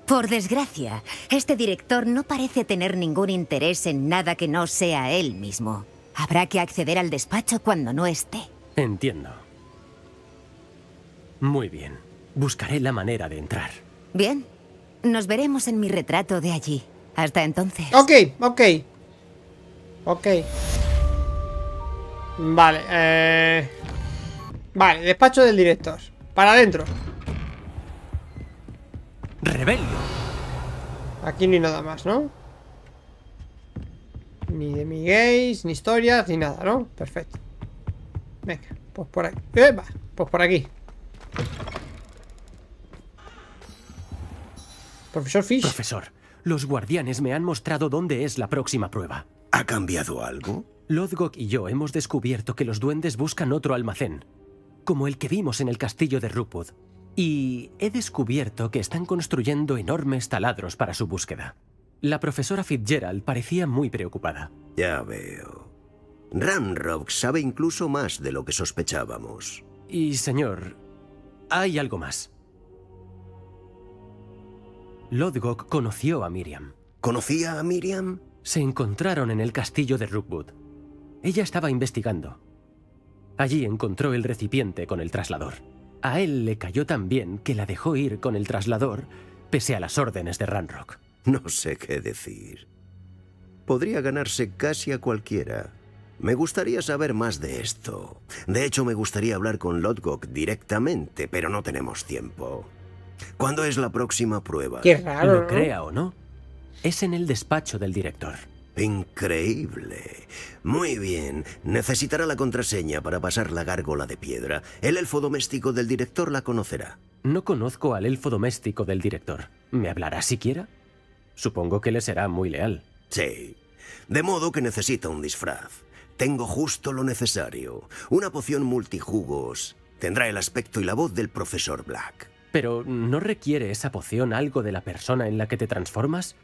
Por desgracia, este director no parece tener ningún interés en nada que no sea él mismo. Habrá que acceder al despacho cuando no esté. Entiendo. Muy bien. Buscaré la manera de entrar. Bien. Nos veremos en mi retrato de allí. Hasta entonces. Ok, ok. Ok. Vale, eh... Vale, despacho del director. Para adentro. Rebelio. Aquí ni nada más, ¿no? Ni de miguéis, ni historias, ni nada, ¿no? Perfecto. Venga, pues por aquí. ¡Epa! Pues por aquí. Profesor Fish. Profesor, los guardianes me han mostrado dónde es la próxima prueba. ¿Ha cambiado algo? Lodgok y yo hemos descubierto que los duendes buscan otro almacén, como el que vimos en el castillo de Rookwood. Y he descubierto que están construyendo enormes taladros para su búsqueda. La profesora Fitzgerald parecía muy preocupada. Ya veo. Ranrock sabe incluso más de lo que sospechábamos. Y, señor, hay algo más. Lodgok conoció a Miriam. ¿Conocía a Miriam? Se encontraron en el castillo de Rookwood. Ella estaba investigando. Allí encontró el recipiente con el traslador. A él le cayó tan bien que la dejó ir con el traslador, pese a las órdenes de Ranrock. No sé qué decir. Podría ganarse casi a cualquiera. Me gustaría saber más de esto. De hecho, me gustaría hablar con Lodgok directamente, pero no tenemos tiempo. ¿Cuándo es la próxima prueba? Qué raro. Lo crea o no, es en el despacho del director. Increíble. Muy bien. Necesitará la contraseña para pasar la gárgola de piedra. El elfo doméstico del director la conocerá. No conozco al elfo doméstico del director. ¿Me hablará siquiera? Supongo que le será muy leal. Sí. De modo que necesita un disfraz. Tengo justo lo necesario. Una poción multijugos. Tendrá el aspecto y la voz del profesor Black. Pero ¿no requiere esa poción algo de la persona en la que te transformas?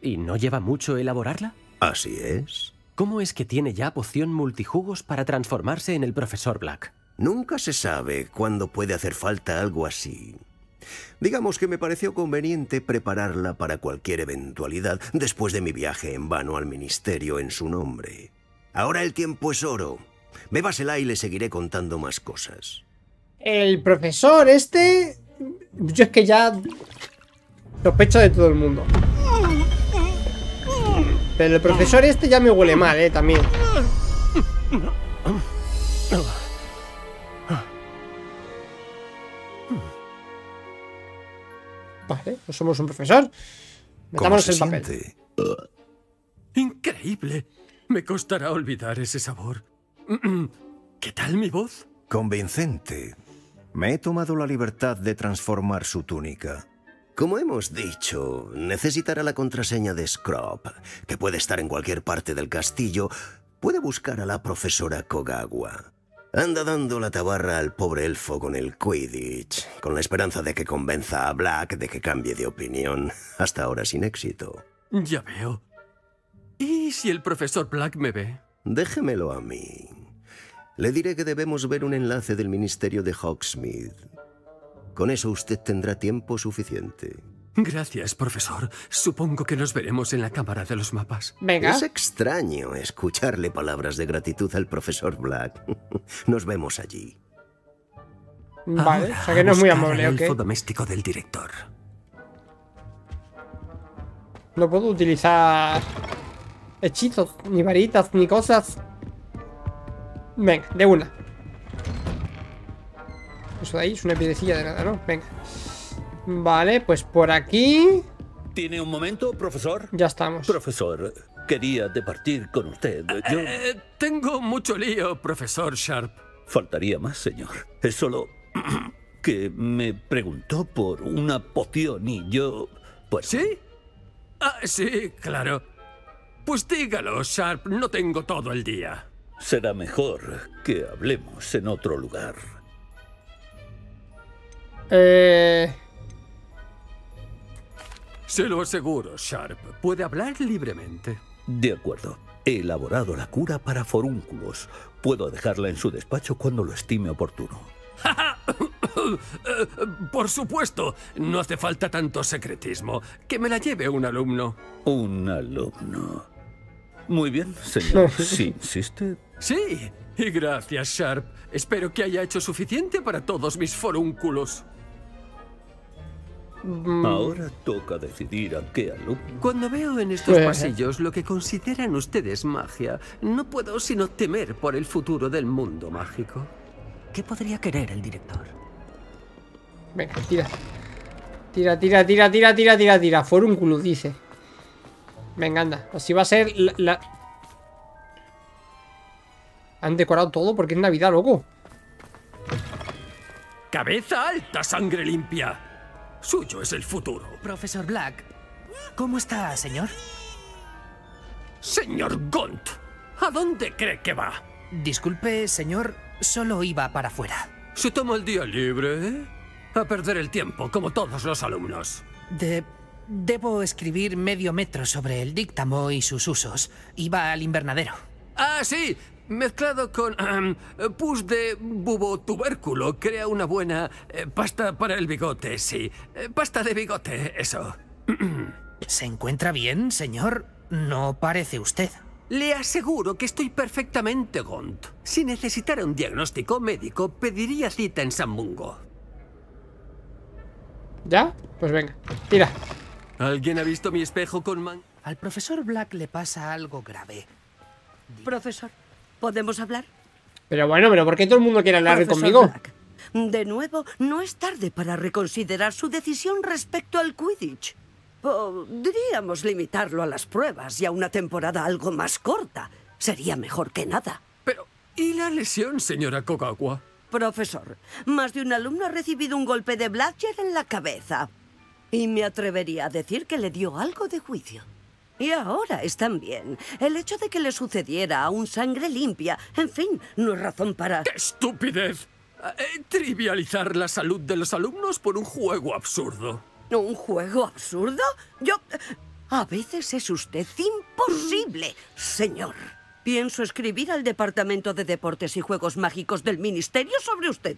¿Y no lleva mucho elaborarla? Así es. ¿Cómo es que tiene ya poción multijugos para transformarse en el profesor Black? Nunca se sabe cuándo puede hacer falta algo así. Digamos que me pareció conveniente prepararla para cualquier eventualidad después de mi viaje en vano al ministerio en su nombre. Ahora el tiempo es oro. Bébasela y le seguiré contando más cosas. El profesor este... Yo es que ya... sospecho de todo el mundo. Pero el profesor este ya me huele mal, eh, también. Vale, no somos un profesor. Metámonos el papel. Increíble. Me costará olvidar ese sabor. ¿Qué tal mi voz? Convincente. Me he tomado la libertad de transformar su túnica. Como hemos dicho, necesitará la contraseña de Scropp, que puede estar en cualquier parte del castillo. Puede buscar a la profesora Kogawa. Anda dando la tabarra al pobre elfo con el Quidditch, con la esperanza de que convenza a Black de que cambie de opinión, hasta ahora sin éxito. Ya veo. ¿Y si el profesor Black me ve? Déjemelo a mí. Le diré que debemos ver un enlace del Ministerio de Hogsmeade. Con eso usted tendrá tiempo suficiente. Gracias, profesor. Supongo que nos veremos en la Cámara de los Mapas. Venga. Es extraño escucharle palabras de gratitud al profesor Black. Nos vemos allí. Vale, ahora, o sea que no es muy amable, ¿ok? Doméstico del director. No puedo utilizar hechizos, ni varitas, ni cosas. Venga, de una. Eso de ahí es una piedrecilla de nada, ¿no? Venga. Vale, pues por aquí... ¿Tiene un momento, profesor? Ya estamos. Profesor, quería departir con usted. Yo... Eh, tengo mucho lío, profesor Sharp. Faltaría más, señor. Es solo que me preguntó por una poción y yo... Pues... ¿Sí? Ah, sí, claro. Pues dígalo, Sharp. No tengo todo el día. Será mejor que hablemos en otro lugar. Eh... Se lo aseguro, Sharp. Puede hablar libremente. De acuerdo. He elaborado la cura para forúnculos. Puedo dejarla en su despacho cuando lo estime oportuno. Por supuesto. No hace falta tanto secretismo. Que me la lleve un alumno. Un alumno. Muy bien, señor. ¿Sí insiste? Sí. Y gracias, Sharp. Espero que haya hecho suficiente para todos mis forúnculos. Ahora toca decidir a qué alumno. Cuando veo en estos pasillos lo que consideran ustedes magia, no puedo sino temer por el futuro del mundo mágico. ¿Qué podría querer el director? Venga, tira. Tira, tira, tira, tira, tira, tira, tira. Forúnculo, dice. Venga, anda. Así va a ser la, la... Han decorado todo porque es Navidad, loco. Cabeza alta, sangre limpia. Suyo es el futuro. Profesor Black, ¿cómo está, señor? Señor Gaunt, ¿a dónde cree que va? Disculpe, señor, solo iba para afuera. ¿Se toma el día libre, eh? A perder el tiempo, como todos los alumnos. De... Debo escribir medio metro sobre el díctamo y sus usos. Iba al invernadero. Ah, sí, mezclado con um, pus de bubo tubérculo. Crea una buena eh, pasta para el bigote, sí. Eh, pasta de bigote, eso. ¿Se encuentra bien, señor? No parece usted. Le aseguro que estoy perfectamente, Gaunt. Si necesitara un diagnóstico médico, pediría cita en San Mungo. ¿Ya? Pues venga, tira. ¿Alguien ha visto mi espejo con man...? Al profesor Black le pasa algo grave. Profesor, ¿podemos hablar? Pero bueno, pero ¿por qué todo el mundo quiere hablar profesor conmigo? Black, de nuevo, no es tarde para reconsiderar su decisión respecto al Quidditch. Podríamos limitarlo a las pruebas y a una temporada algo más corta. Sería mejor que nada. Pero, ¿y la lesión, señora Kokagua? Profesor, más de un alumno ha recibido un golpe de Blackjack en la cabeza. Y me atrevería a decir que le dio algo de juicio. Y ahora están bien. El hecho de que le sucediera a un sangre limpia, en fin, no es razón para... ¡Qué estupidez! Eh, trivializar la salud de los alumnos por un juego absurdo. ¿Un juego absurdo? Yo... A veces es usted imposible, señor. Pienso escribir al Departamento de Deportes y Juegos Mágicos del Ministerio sobre usted.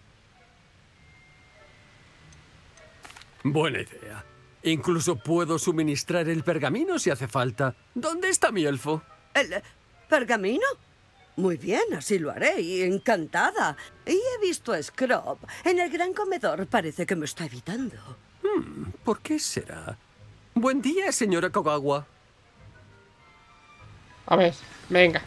Buena idea. Incluso puedo suministrar el pergamino si hace falta. ¿Dónde está mi elfo? ¿El pergamino? Muy bien, así lo haré, y encantada. Y he visto a Scropp en el gran comedor. Parece que me está evitando. Hmm, ¿por qué será? Buen día, señora Kogawa. A ver, venga.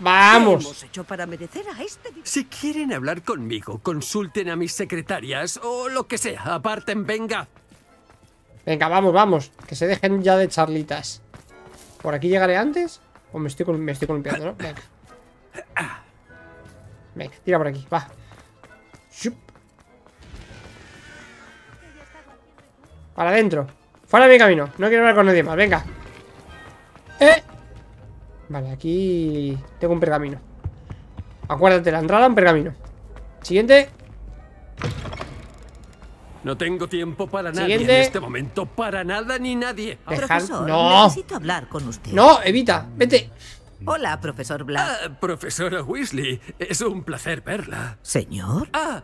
¡Vamos! ¿Qué hemos hecho para merecer a este? Si quieren hablar conmigo, consulten a mis secretarias o lo que sea. Aparten, venga. Venga, vamos, vamos. Que se dejen ya de charlitas. ¿Por aquí llegaré antes? ¿O me estoy, me estoy columpiando, no? Venga. Venga, tira por aquí, va. Shup. Para adentro. Fuera de mi camino. No quiero hablar con nadie más, venga. ¡Eh! Vale, aquí tengo un pergamino. Acuérdate, la entrada en pergamino. Siguiente. No tengo tiempo para nada en este momento, para nada ni nadie. Profesor, no. Necesito hablar con usted. No, Evita, vete. Hola, profesor Black. Ah, profesora Weasley, es un placer verla. Señor. Ah,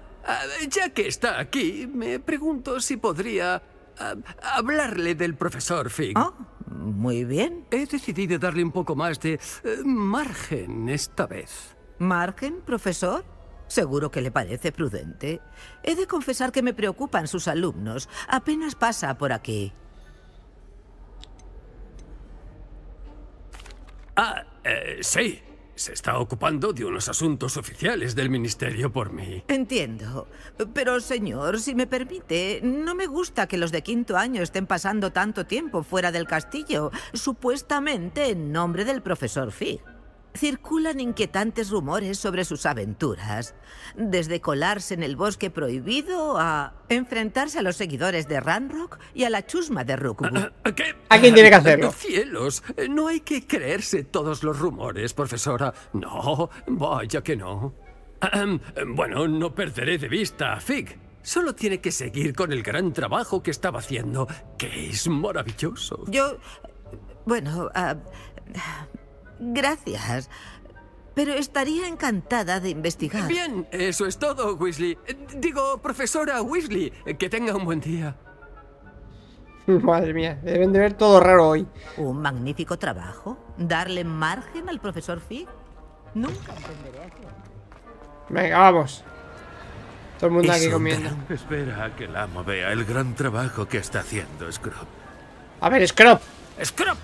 ya que está aquí, me pregunto si podría ah, hablarle del profesor Fig. Oh, muy bien. He decidido darle un poco más de eh, margen esta vez. ¿Margen, profesor? Seguro que le parece prudente. He de confesar que me preocupan sus alumnos. Apenas pasa por aquí. Ah, eh, sí. Se está ocupando de unos asuntos oficiales del ministerio por mí. Entiendo. Pero, señor, si me permite, no me gusta que los de quinto año estén pasando tanto tiempo fuera del castillo, supuestamente en nombre del profesor Fig. Circulan inquietantes rumores sobre sus aventuras, desde colarse en el bosque prohibido a enfrentarse a los seguidores de Ranrock y a la chusma de Rookwood. ¿Qué? ¿A quién tiene que hacerlo? ¡Cielos! No hay que creerse todos los rumores, profesora. No, vaya que no. Bueno, no perderé de vista a Fig. Solo tiene que seguir con el gran trabajo que estaba haciendo, que es maravilloso. Yo... Bueno... Uh... Gracias, pero estaría encantada de investigar. Bien, eso es todo, Weasley. Digo, profesora Weasley, que tenga un buen día. Madre mía, deben de ver todo raro hoy. Un magnífico trabajo. Darle margen al profesor Fig. Nunca entenderé eso. Venga, vamos. Todo el mundo aquí comiendo. Espera a que el amo vea el gran trabajo que está haciendo Scropp. A ver, Scropp. Scropp.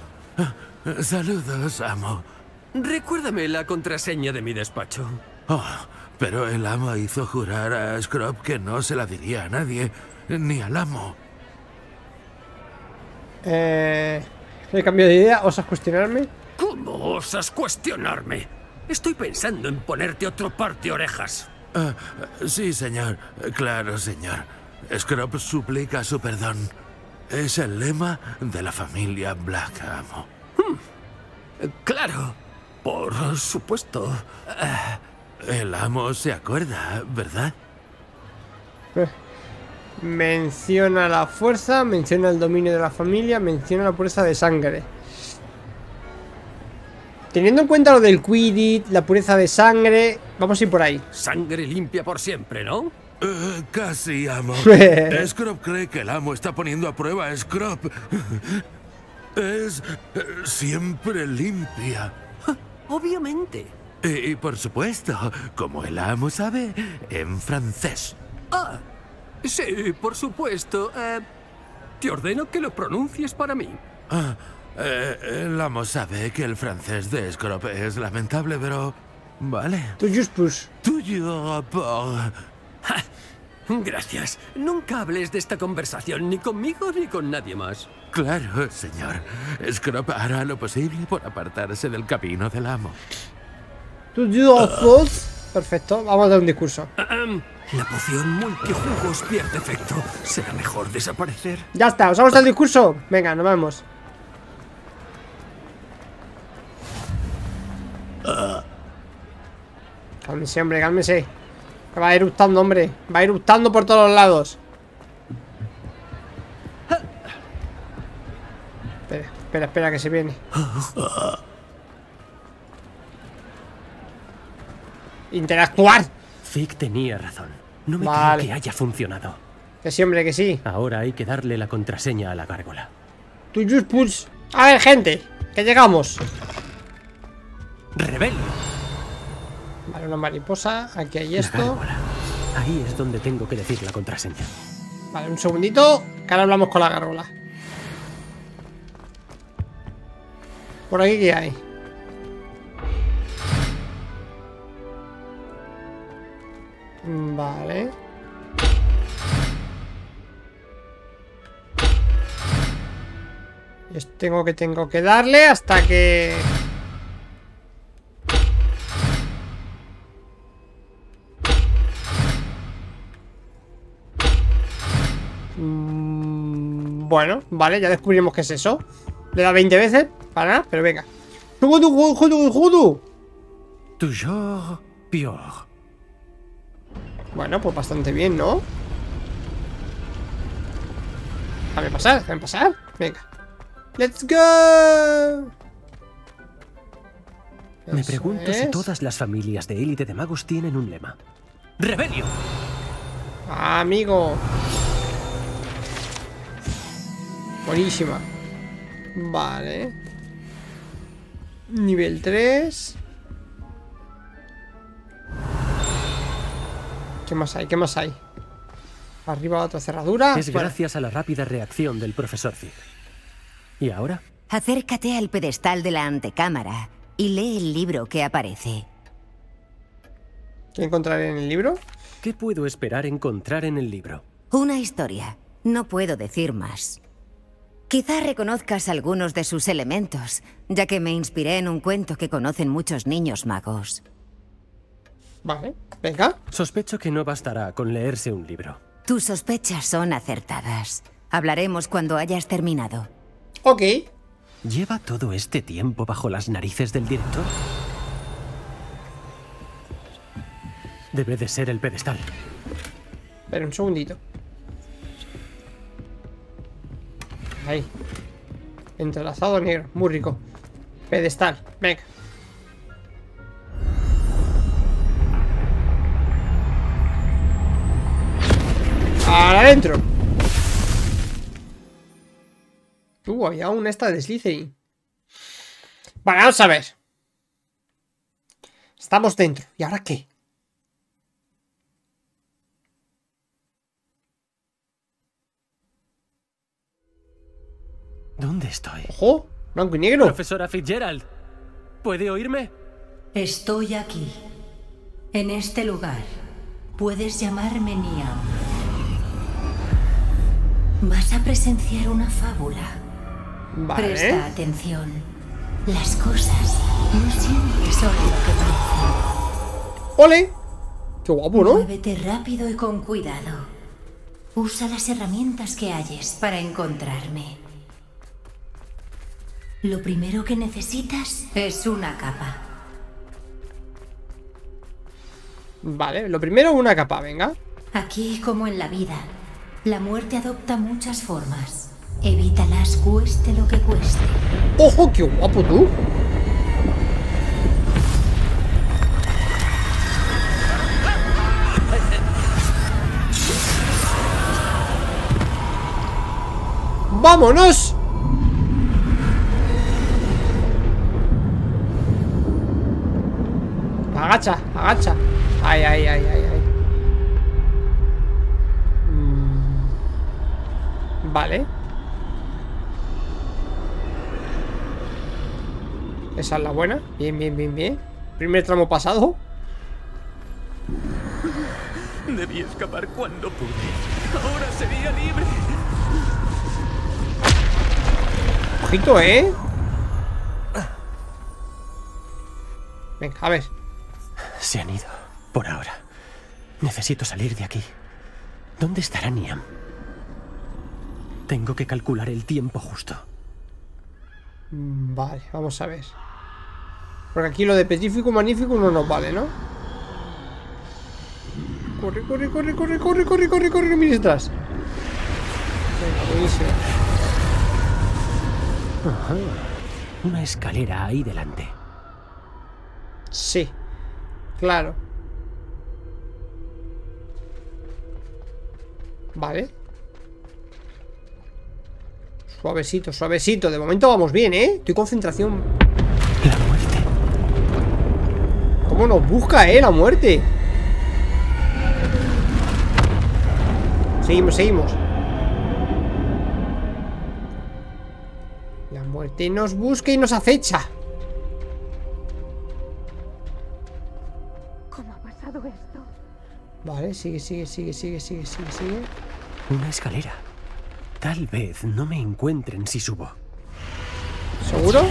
Saludos, amo. Recuérdame la contraseña de mi despacho. Oh, pero el amo hizo jurar a Scropp que no se la diría a nadie, ni al amo. Eh... ¿He cambiado de idea? ¿Osas cuestionarme? ¿Cómo osas cuestionarme? Estoy pensando en ponerte otro par de orejas. Uh, sí, señor. Claro, señor. Scropp suplica su perdón. Es el lema de la familia Black, amo. Claro, por supuesto. El amo se acuerda, ¿verdad? Menciona la fuerza, menciona el dominio de la familia, menciona la pureza de sangre. Teniendo en cuenta lo del Quidditch, la pureza de sangre, vamos a ir por ahí. Sangre limpia por siempre, ¿no? Uh, casi, amo. Scropp cree que el amo está poniendo a prueba a Scropp. Es siempre limpia. Obviamente. Y, y por supuesto, como el amo sabe, en francés. Ah, sí, por supuesto. Eh, te ordeno que lo pronuncies para mí. Ah, eh, el amo sabe que el francés de Scropp es lamentable, pero... Vale. Tuyo pues. Tuyo por... Gracias. Nunca hables de esta conversación ni conmigo ni con nadie más. Claro, señor. Scropp hará lo posible por apartarse del camino del amo. ¿Tú dices? Perfecto, vamos a dar un discurso. La poción multijugos pierde efecto. Será mejor desaparecer. Ya está, os ha gustado el discurso. Venga, nos vamos. Cálmese, hombre, cálmese. Va a ir eruptando, hombre. Va a ir eruptando por todos lados. Espera, espera, espera que se viene. ¡Interactuar! Fig tenía razón. No me vale. Creo que haya funcionado. Que sí, hombre, que sí. Ahora hay que darle la contraseña a la gárgola. To use pulse. A ver, gente, que llegamos. Rebelio. Vale, una mariposa, aquí hay esto. Ahí es donde tengo que decir la contraseña. Vale, un segundito, que ahora hablamos con la gárgola. Por aquí, ¿qué hay? Vale. Tengo que, tengo que darle hasta que... Bueno, vale, ya descubrimos qué es eso. Le da veinte veces, para nada, pero venga. ¡Judu, judu, judu! Pior. Bueno, pues bastante bien, ¿no? Déjame pasar, déjame pasar. Venga. ¡Let's go! Eso Me pregunto es. si todas las familias de élite de magos tienen un lema. ¡Rebelio! Ah, amigo. Buenísima. Vale. Nivel tres. ¿Qué más hay? ¿Qué más hay? Arriba otra cerradura. Es fuera. Gracias a la rápida reacción del profesor Fig. ¿Y ahora? Acércate al pedestal de la antecámara y lee el libro que aparece. ¿Qué encontraré en el libro? ¿Qué puedo esperar encontrar en el libro? Una historia. No puedo decir más. Quizá reconozcas algunos de sus elementos, ya que me inspiré en un cuento que conocen muchos niños magos. Vale, venga. Sospecho que no bastará con leerse un libro. Tus sospechas son acertadas. Hablaremos cuando hayas terminado. Ok. ¿Lleva todo este tiempo bajo las narices del director? Debe de ser el pedestal. Espera un segundito. Ahí. Entrelazado negro, muy rico. Pedestal, venga. ¡Para adentro! Uh, había un esta deslice ahí. Vale, vamos a ver. Estamos dentro, ¿y ahora qué? ¿Dónde estoy? ¡Ojo! ¡Blanco y negro! Profesora Fitzgerald, ¿puede oírme? Estoy aquí, en este lugar. Puedes llamarme Niamh. Vas a presenciar una fábula. Vale. Presta atención. Las cosas no siempre son lo que parecen. ¡Ole! ¡Qué guapo, ¿no? Muévete rápido y con cuidado. Usa las herramientas que halles para encontrarme. Lo primero que necesitas es una capa. Vale, lo primero una capa, venga. Aquí como en la vida, la muerte adopta muchas formas. Evítalas cueste lo que cueste. ¡Ojo, qué guapo tú! ¡Vámonos! Agacha, agacha. Ay, ay, ay, ay, ay. Mm, vale. Esa es la buena. Bien, bien, bien, bien. Primer tramo pasado. Debí escapar cuando pude. Ahora sería libre. Ojito, ¿eh? Venga, a ver. Se han ido, por ahora. Necesito salir de aquí. ¿Dónde estará Niamh? Tengo que calcular el tiempo justo. Vale, vamos a ver. Porque aquí lo de Petrificus Magnificus no nos vale, ¿no? Corre, corre, corre, corre, corre, corre, corre, corre, mira atrás. Venga, buenísimo. Ajá. Una escalera ahí delante. Sí. Claro. Vale. Suavecito, suavecito. De momento vamos bien, ¿eh? Estoy concentración. La muerte. ¿Cómo nos busca, eh? La muerte. Seguimos, seguimos. La muerte nos busca y nos acecha. Vale, sigue, sigue, sigue, sigue, sigue, sigue, sigue. Una escalera. Tal vez no me encuentren si subo. ¿Seguro?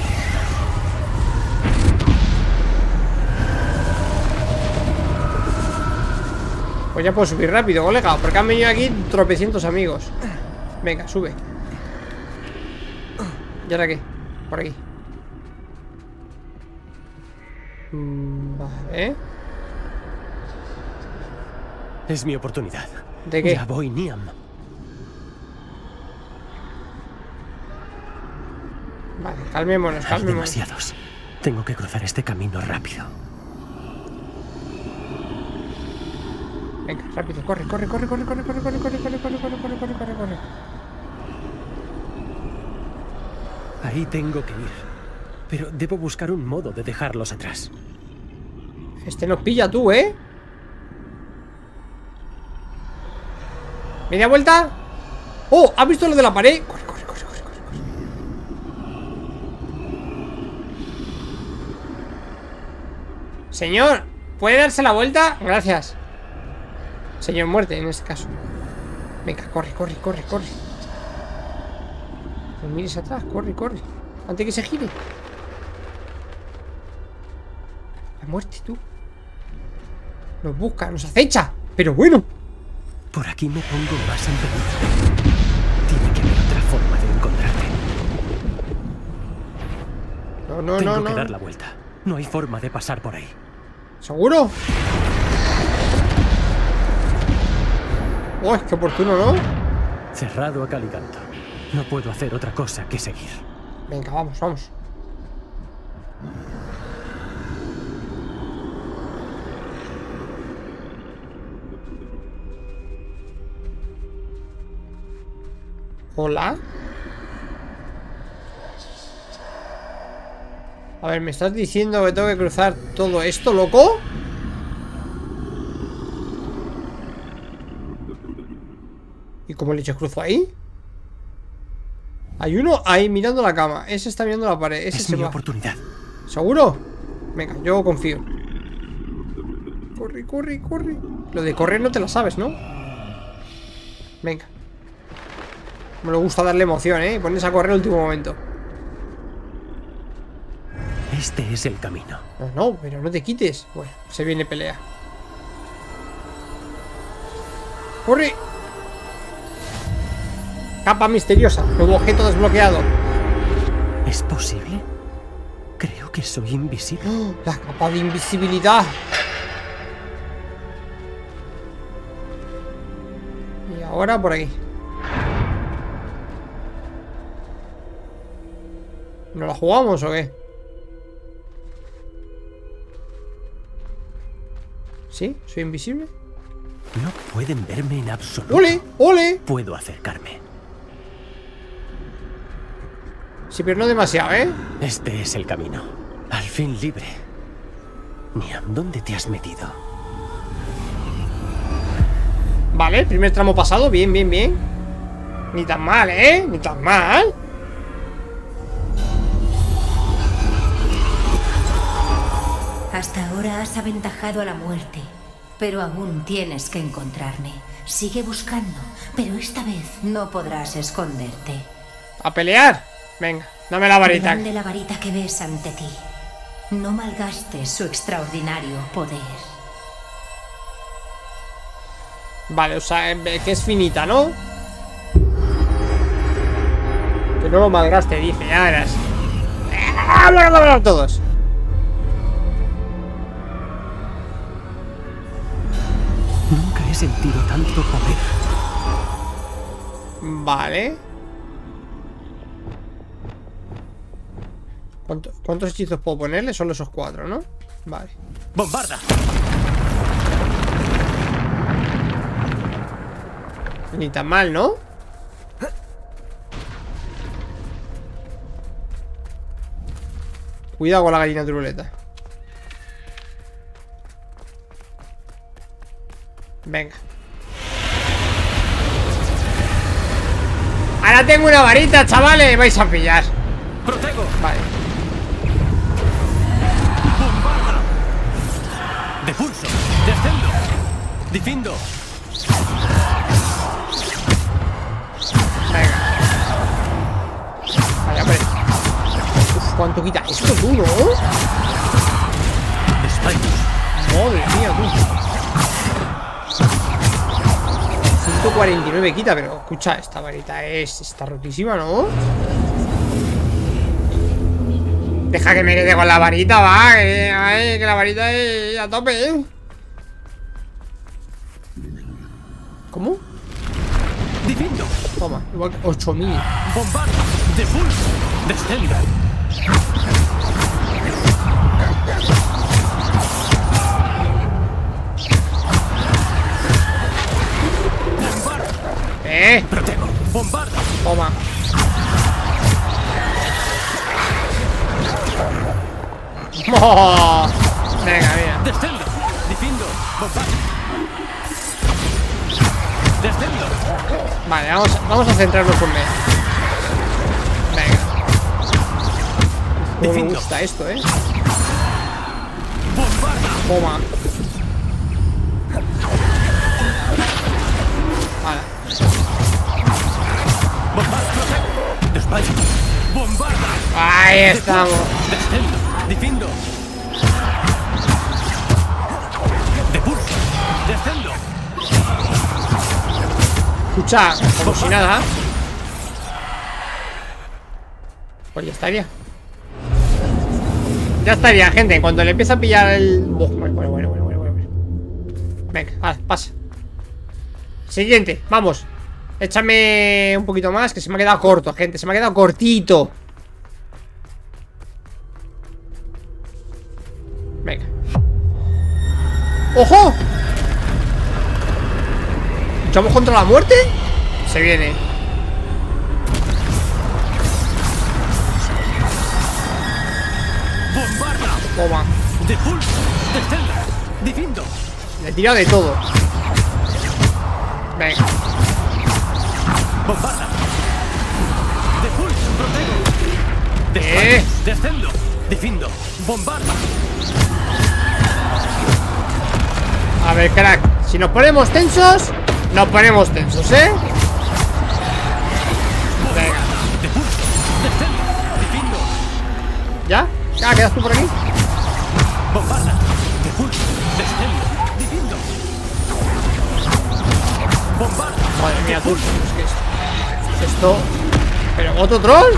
Pues ya puedo subir rápido, colega, porque han venido aquí tropecientos amigos. Venga, sube. ¿Y ahora qué? Por aquí. Vale. Es mi oportunidad. ¿De qué? Ya voy, Niamh. Vale, calmémonos, calmémonos. Hay demasiados. Tengo que cruzar este camino rápido. Venga, rápido, corre, corre, corre, corre, corre, corre, corre, corre, corre, corre, corre, corre, corre, corre, corre. Ahí tengo que ir. Pero debo buscar un modo de dejarlos atrás. Este nos pilla tú, ¿eh? Media vuelta. ¡Oh! ¿Has visto lo de la pared? Corre, corre, corre, corre, corre, corre. Señor, ¿puede darse la vuelta? Gracias. Señor muerte, en este caso. Venga, corre, corre, corre, corre. No mires atrás, corre, corre. Antes que se gire. La muerte, tú. Nos busca, nos acecha. Pero bueno. Por aquí me pongo más en peligro. Tiene que haber otra forma de encontrarte. No, no, Tengo no, no. que dar la vuelta. No hay forma de pasar por ahí. ¿Seguro? Oh, es que oportuno, ¿no? Cerrado a cal y canto. No puedo hacer otra cosa que seguir. Venga, vamos, vamos. Hola. A ver, ¿me estás diciendo que tengo que cruzar todo esto, loco? ¿Y cómo le echo cruzo ahí? Hay uno ahí mirando la cama. Ese está mirando la pared. Ese es mi oportunidad. ¿Seguro? Venga, yo confío. Corre, corre, corre. Lo de correr no te lo sabes, ¿no? Venga. Me gusta darle emoción, ¿eh? Pones a correr al último momento. Este es el camino. No, no, pero no te quites. Bueno, se viene pelea. ¡Corre! Capa misteriosa. Nuevo objeto desbloqueado. ¿Es posible? Creo que soy invisible. ¡Oh, la capa de invisibilidad! Y ahora por aquí. ¿No la jugamos o qué? ¿Sí? ¿Soy invisible? No pueden verme en absoluto. ¡Ole! ¡Ole! Puedo acercarme. Sí, pero no demasiado, ¿eh? Este es el camino. Al fin libre. Niamh, ¿dónde te has metido? Vale, el primer tramo pasado. Bien, bien, bien. Ni tan mal, ¿eh? Ni tan mal. Hasta ahora has aventajado a la muerte, pero aún tienes que encontrarme. Sigue buscando, pero esta vez no podrás esconderte. ¡A pelear! Venga, dame la varita. Dame la varita que ves ante ti. No malgastes su extraordinario poder. Vale, o sea, que es finita, ¿no? Que no lo malgaste, dice, ya verás. ¡Habla, habla, habla todos! Nunca he sentido tanto poder. Vale. ¿Cuánto, ¿Cuántos hechizos puedo ponerle? Solo esos cuatro, ¿no? Vale. ¡Bombarda! Ni tan mal, ¿no? Cuidado con la gallina turuleta. Venga. Ahora tengo una varita, chavales. Vais a pillar. Protego. Vale. Bombarda. De pulso. Descendo. Defundo. Venga. Vale, hombre. Uf, ¿cuánto quita esto, tú, no? Madre mía, tú. ciento cuarenta y nueve quita, pero escucha, esta varita es, está rotísima, ¿no? Deja que me quede con la varita, va, que, ay, que la varita es a tope, ¿eh? ¿Cómo? Defundo. Toma, igual que ocho mil. Bombarda, Defundo, Descendo. Bombarda. Eh, Protego. Bombarda. Toma. Oh. Venga, mira. Descendo, Defundo, Bombarda. Descendo. Vale, vamos, vamos a centrarnos con él. Venga. ¿Cómo me gusta esto, eh? Bomba. Vale. Bombarda. Ahí estamos. Descendo. Defundo. De pulso. Descendo. Escucha, como si nada. Pues ya estaría. Ya estaría, gente. En cuanto le empieza a pillar el... Oh, bueno, bueno, bueno, bueno, bueno, bueno. Venga, vale, pasa. Siguiente, vamos. Échame un poquito más, que se me ha quedado corto, gente. Se me ha quedado cortito. Venga. ¡Ojo! ¿Luchamos contra la muerte? Se viene. Bombarda. Toma. De pulso. De Defundo. Le he tirado de todo. Venga. Bombarda. De pulso. Protego. De eh. Descendo. Defundo. Bombarda. A ver, crack. Si nos ponemos tensos. Nos ponemos tensos, ¿eh? Venga. ¿Ya? ¿Ya quedas tú por aquí? Madre mía, tú. ¿Qué es esto? ¿Pero otro troll?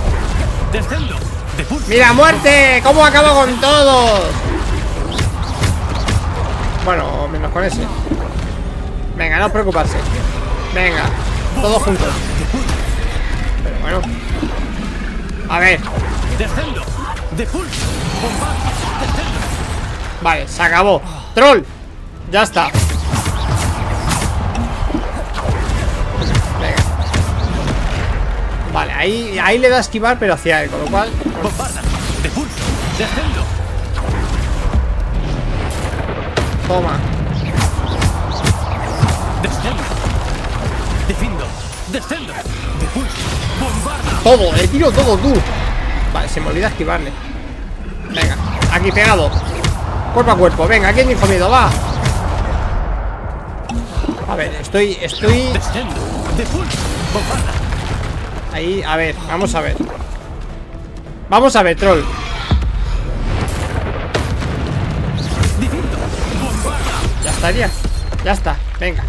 ¡Mira, muerte! ¿Cómo acaba con todos? Bueno, menos con ese. Venga, no preocuparse. Venga, todos juntos. Pero bueno. A ver. Vale, se acabó. Troll. Ya está. Venga. Vale, ahí, ahí le da a esquivar, pero hacia él, con lo cual. Toma. Descendo. Bombarda. Todo, le tiro todo, tú. Vale, se me olvida esquivarle. Venga, aquí pegado. Cuerpo a cuerpo, venga, aquí es mi miedo, va. A ver, estoy, estoy ahí, a ver, vamos a ver. Vamos a ver, troll. Ya estaría, ya está, venga.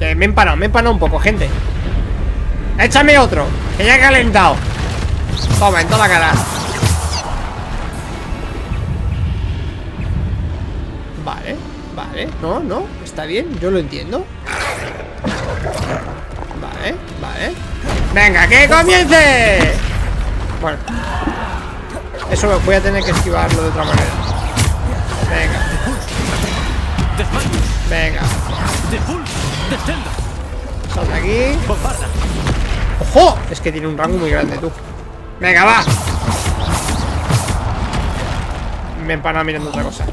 Me he empanado, me he empanado un poco, gente. Échame otro, que ya he calentado. Toma, en toda la cara. Vale, vale, no, no, está bien, yo lo entiendo. Vale, vale. Venga, que comience. Bueno, eso me voy a tener que esquivarlo de otra manera. Venga. Venga. Salta aquí. ¡Ojo! Es que tiene un rango muy grande, tú. ¡Venga, va! Me he empanado mirando otra cosa.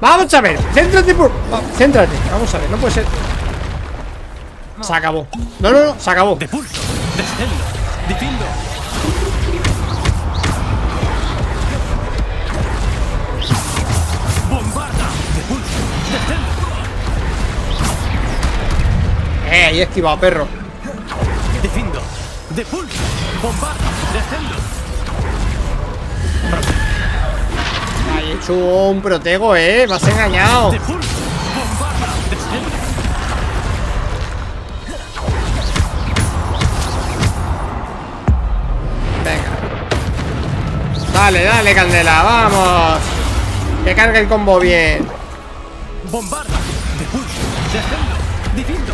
¡Vamos a ver! ¡Céntrate por... Va, céntrate! Vamos a ver, no puede ser... Se acabó. No, no, no, se acabó. De pulso. Descendo. Defundo. Bombarda. De pulso. Descendo. Eh, ahí he esquivado, perro. Defundo. De pulso, bombarda, descendo. Ahí he hecho un protego, eh. Me has engañado. De pulso, bombarda, descendo. Venga. Dale, dale, Candela, vamos. Que cargue el combo bien. Bombarda, de pulso, descendo, distinto.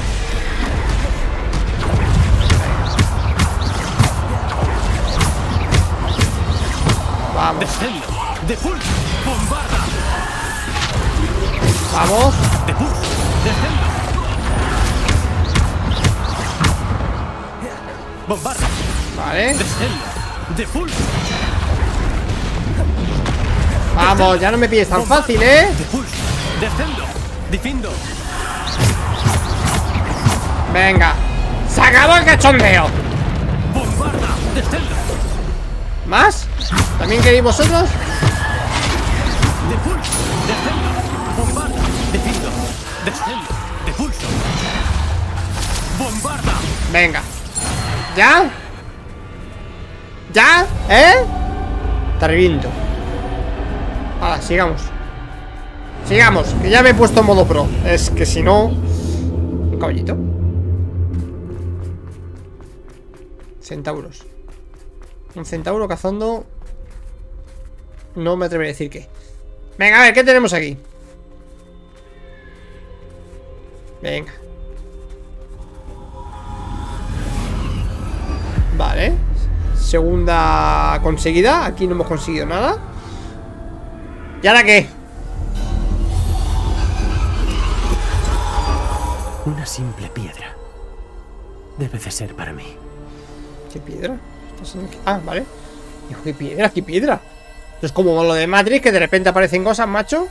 Vamos. Descendo. Defundo. Bombarda. Vamos. Defundo. Descendo. Bombarda. Vale. Descendo. Defundo. Vamos, ya no me pilles tan Bombarda. Fácil, ¿eh? Defundo. Descendo. Defundo. Venga. ¡Se acabó el cachondeo! Bombarda. Descendo. ¿Más? ¿También queréis vosotros? Depulso, descendo, bombarda, descendo, descendo, depulso, bombarda. Venga. ¿Ya? ¿Ya? ¿Eh? Te reviento. Ahora, sigamos. Sigamos, que ya me he puesto en modo pro. Es que si no... Caballito. Centauros. Un centauro cazando. No me atreveré a decir qué. Venga, a ver, ¿qué tenemos aquí? Venga. Vale. Segunda conseguida. Aquí no hemos conseguido nada. ¿Y ahora qué? Una simple piedra. Debe de ser para mí. ¿Qué piedra? Ah, vale. Dijo, ¿qué piedra? ¿Qué piedra? Es como lo de Matrix, que de repente aparecen cosas, macho.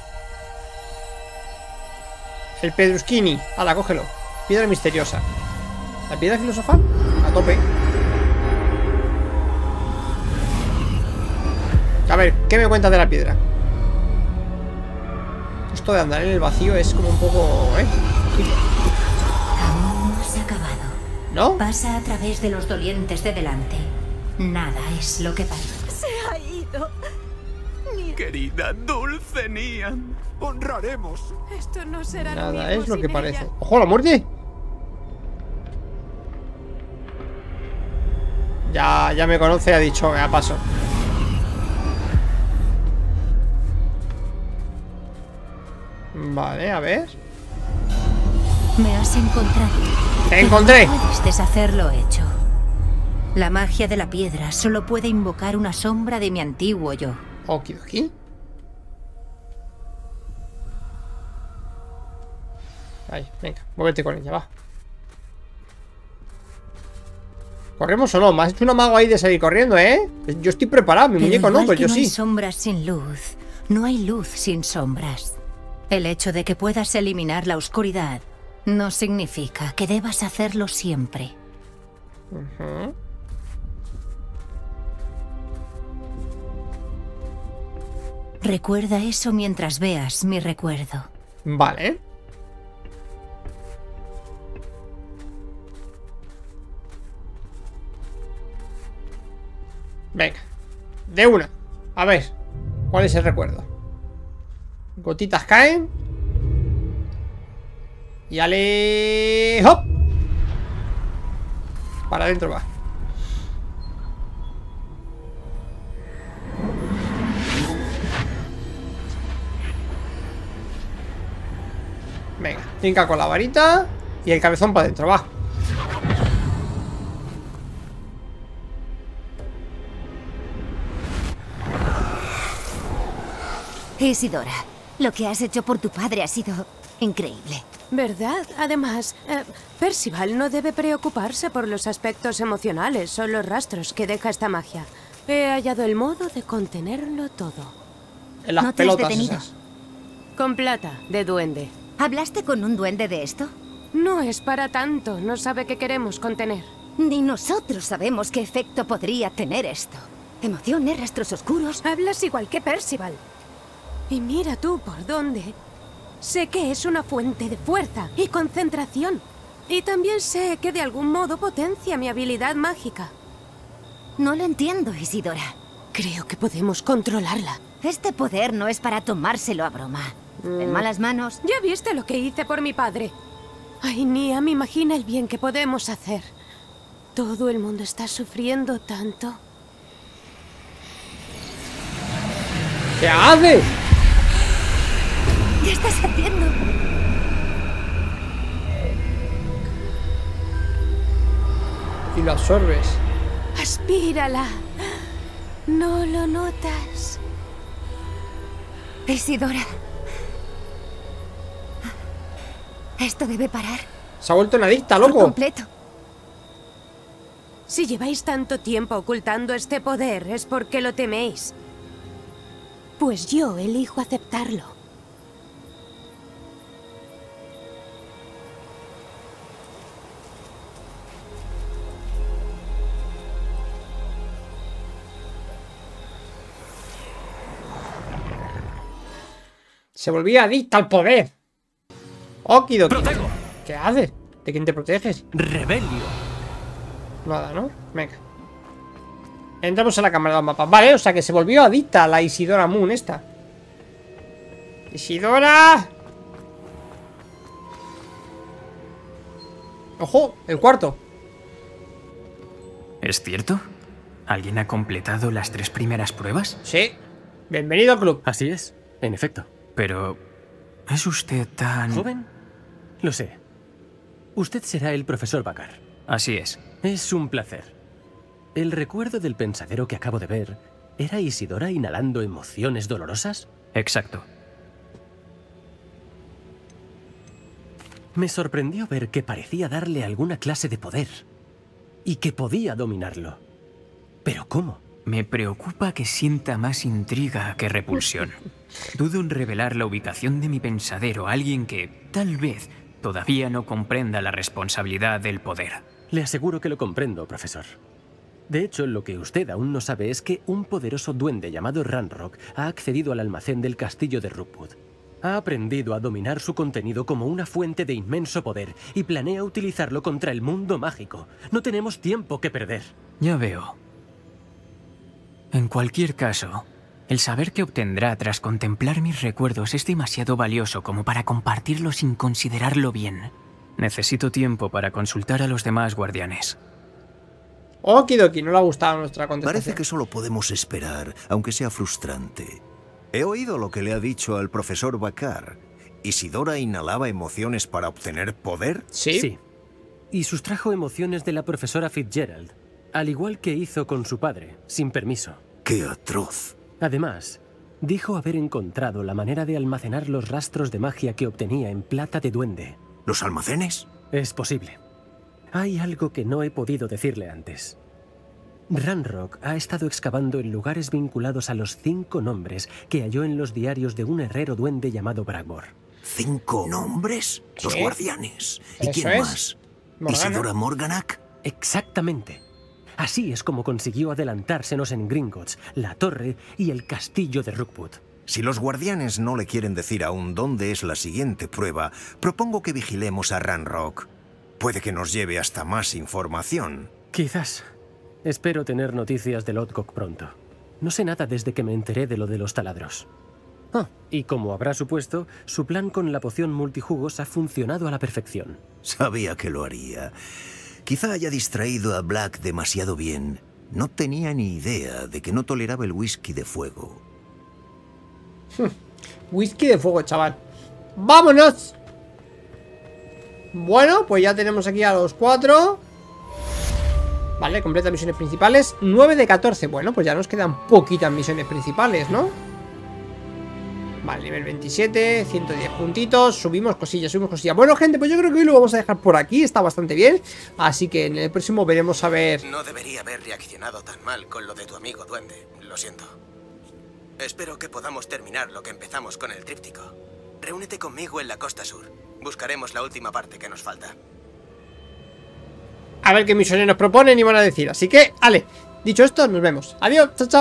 El Pedrusquini. Ala, cógelo. Piedra misteriosa. ¿La piedra filosofal? A tope. A ver, ¿qué me cuentas de la piedra? Esto de andar en el vacío es como un poco... ¿eh? Aún no se ha acabado. ¿No? Pasa a través de los dolientes de delante. Nada es lo que pasa. Se ha ido. Niamh. Querida dulce Niamh, honraremos. Esto no será nada. Nada es lo que parece. Ella. ¡Ojo, la muerte! Ya, ya me conoce, ha dicho, ya paso. Vale, a ver. Me has encontrado. Te encontré. No puedes deshacer lo hecho. La magia de la piedra solo puede invocar una sombra de mi antiguo yo. Okidoki. Ahí, venga, muévete con ella, va. ¿Corremos o no? Me has hecho un amago ahí de salir corriendo, ¿eh? Yo estoy preparado, mi muñeco no, pero yo sí. No hay sombras sin luz. No hay luz sin sombras. El hecho de que puedas eliminar la oscuridad no significa que debas hacerlo siempre. Uh-huh. Recuerda eso mientras veas mi recuerdo. Vale. Venga, de una. A ver, ¿cuál es el recuerdo? Gotitas caen. Y ale... ¡Hop! Para adentro va. Venga, trinca con la varita. Y el cabezón para adentro va. Isidora, lo que has hecho por tu padre ha sido increíble. ¿Verdad? Además, eh, Percival no debe preocuparse por los aspectos emocionales o los rastros que deja esta magia. He hallado el modo de contenerlo todo. En las pelotas esas. Con plata, de duende. ¿Hablaste con un duende de esto? No es para tanto, no sabe qué queremos contener. Ni nosotros sabemos qué efecto podría tener esto. Emociones, rastros oscuros... Hablas igual que Percival. Y mira tú por dónde... Sé que es una fuente de fuerza y concentración. Y también sé que de algún modo potencia mi habilidad mágica. No lo entiendo, Isidora. Creo que podemos controlarla. Este poder no es para tomárselo a broma. Mm. En malas manos... Ya viste lo que hice por mi padre. Ay, Niamh, me imagina el bien que podemos hacer. Todo el mundo está sufriendo tanto. ¿Qué haces? ¿Qué estás haciendo? Y lo absorbes. Aspírala. ¿No lo notas? Isidora. Esto debe parar. Se ha vuelto una adicta, loco. Por completo. Si lleváis tanto tiempo ocultando este poder, es porque lo teméis. Pues yo elijo aceptarlo. Se volvía adicta al poder. Okidoki. Protego. ¿Qué haces? ¿De quién te proteges? Rebelio. Nada, ¿no? Venga. Entramos a la cámara de los mapas. Vale, o sea que se volvió adicta la Isidora Moon esta. Isidora. Ojo, el cuarto. ¿Es cierto? ¿Alguien ha completado las tres primeras pruebas? Sí. Bienvenido al club. Así es, en efecto. Pero... ¿es usted tan... joven? Lo sé. Usted será el profesor Bakar. Así es. Es un placer. ¿El recuerdo del pensadero que acabo de ver era Isidora inhalando emociones dolorosas? Exacto. Me sorprendió ver que parecía darle alguna clase de poder y que podía dominarlo. ¿Pero cómo? Me preocupa que sienta más intriga que repulsión. Dudo en revelar la ubicación de mi pensadero a alguien que, tal vez, todavía no comprenda la responsabilidad del poder. Le aseguro que lo comprendo, profesor. De hecho, lo que usted aún no sabe es que un poderoso duende llamado Ranrock ha accedido al almacén del castillo de Rookwood. Ha aprendido a dominar su contenido como una fuente de inmenso poder y planea utilizarlo contra el mundo mágico. No tenemos tiempo que perder. Ya veo. En cualquier caso, el saber que obtendrá tras contemplar mis recuerdos es demasiado valioso como para compartirlo sin considerarlo bien. Necesito tiempo para consultar a los demás guardianes. Okidoki, no le ha gustado nuestra contestación. Parece que solo podemos esperar, aunque sea frustrante. He oído lo que le ha dicho al profesor Bakar. ¿Isidora inhalaba emociones para obtener poder? Sí. Sí. Y sustrajo emociones de la profesora Fitzgerald. Al igual que hizo con su padre, sin permiso. ¡Qué atroz! Además, dijo haber encontrado la manera de almacenar los rastros de magia que obtenía en plata de duende. ¿Los almacenes? Es posible. Hay algo que no he podido decirle antes. Ranrock ha estado excavando en lugares vinculados a los cinco nombres que halló en los diarios de un herrero duende llamado Brackbord. ¿Cinco nombres? ¿Qué? Los guardianes. ¿Y quién es? Más? Morgana. ¿Isidora Morganac? Exactamente. Así es como consiguió adelantársenos en Gringotts, la torre y el castillo de Rookwood. Si los guardianes no le quieren decir aún dónde es la siguiente prueba, propongo que vigilemos a Ranrock. Puede que nos lleve hasta más información. Quizás. Espero tener noticias de Lodgok pronto. No sé nada desde que me enteré de lo de los taladros. Ah, y como habrá supuesto, su plan con la poción multijugos ha funcionado a la perfección. Sabía que lo haría. Quizá haya distraído a Black demasiado bien. No tenía ni idea de que no toleraba el whisky de fuego. Whisky de fuego, chaval. ¡Vámonos! Bueno, pues ya tenemos aquí a los cuatro. Vale, completa misiones principales. nueve de catorce. Bueno, pues ya nos quedan poquitas misiones principales, ¿no? Vale, nivel veintisiete, ciento diez puntitos. Subimos cosillas, subimos cosillas. Bueno, gente, pues yo creo que hoy lo vamos a dejar por aquí. Está bastante bien, así que en el próximo veremos a ver... No debería haber reaccionado tan mal con lo de tu amigo duende. Lo siento. Espero que podamos terminar lo que empezamos con el tríptico. Reúnete conmigo en la costa sur. Buscaremos la última parte que nos falta. A ver qué misiones nos proponen y van a decir. Así que, ale, dicho esto, nos vemos. Adiós, chao, chao.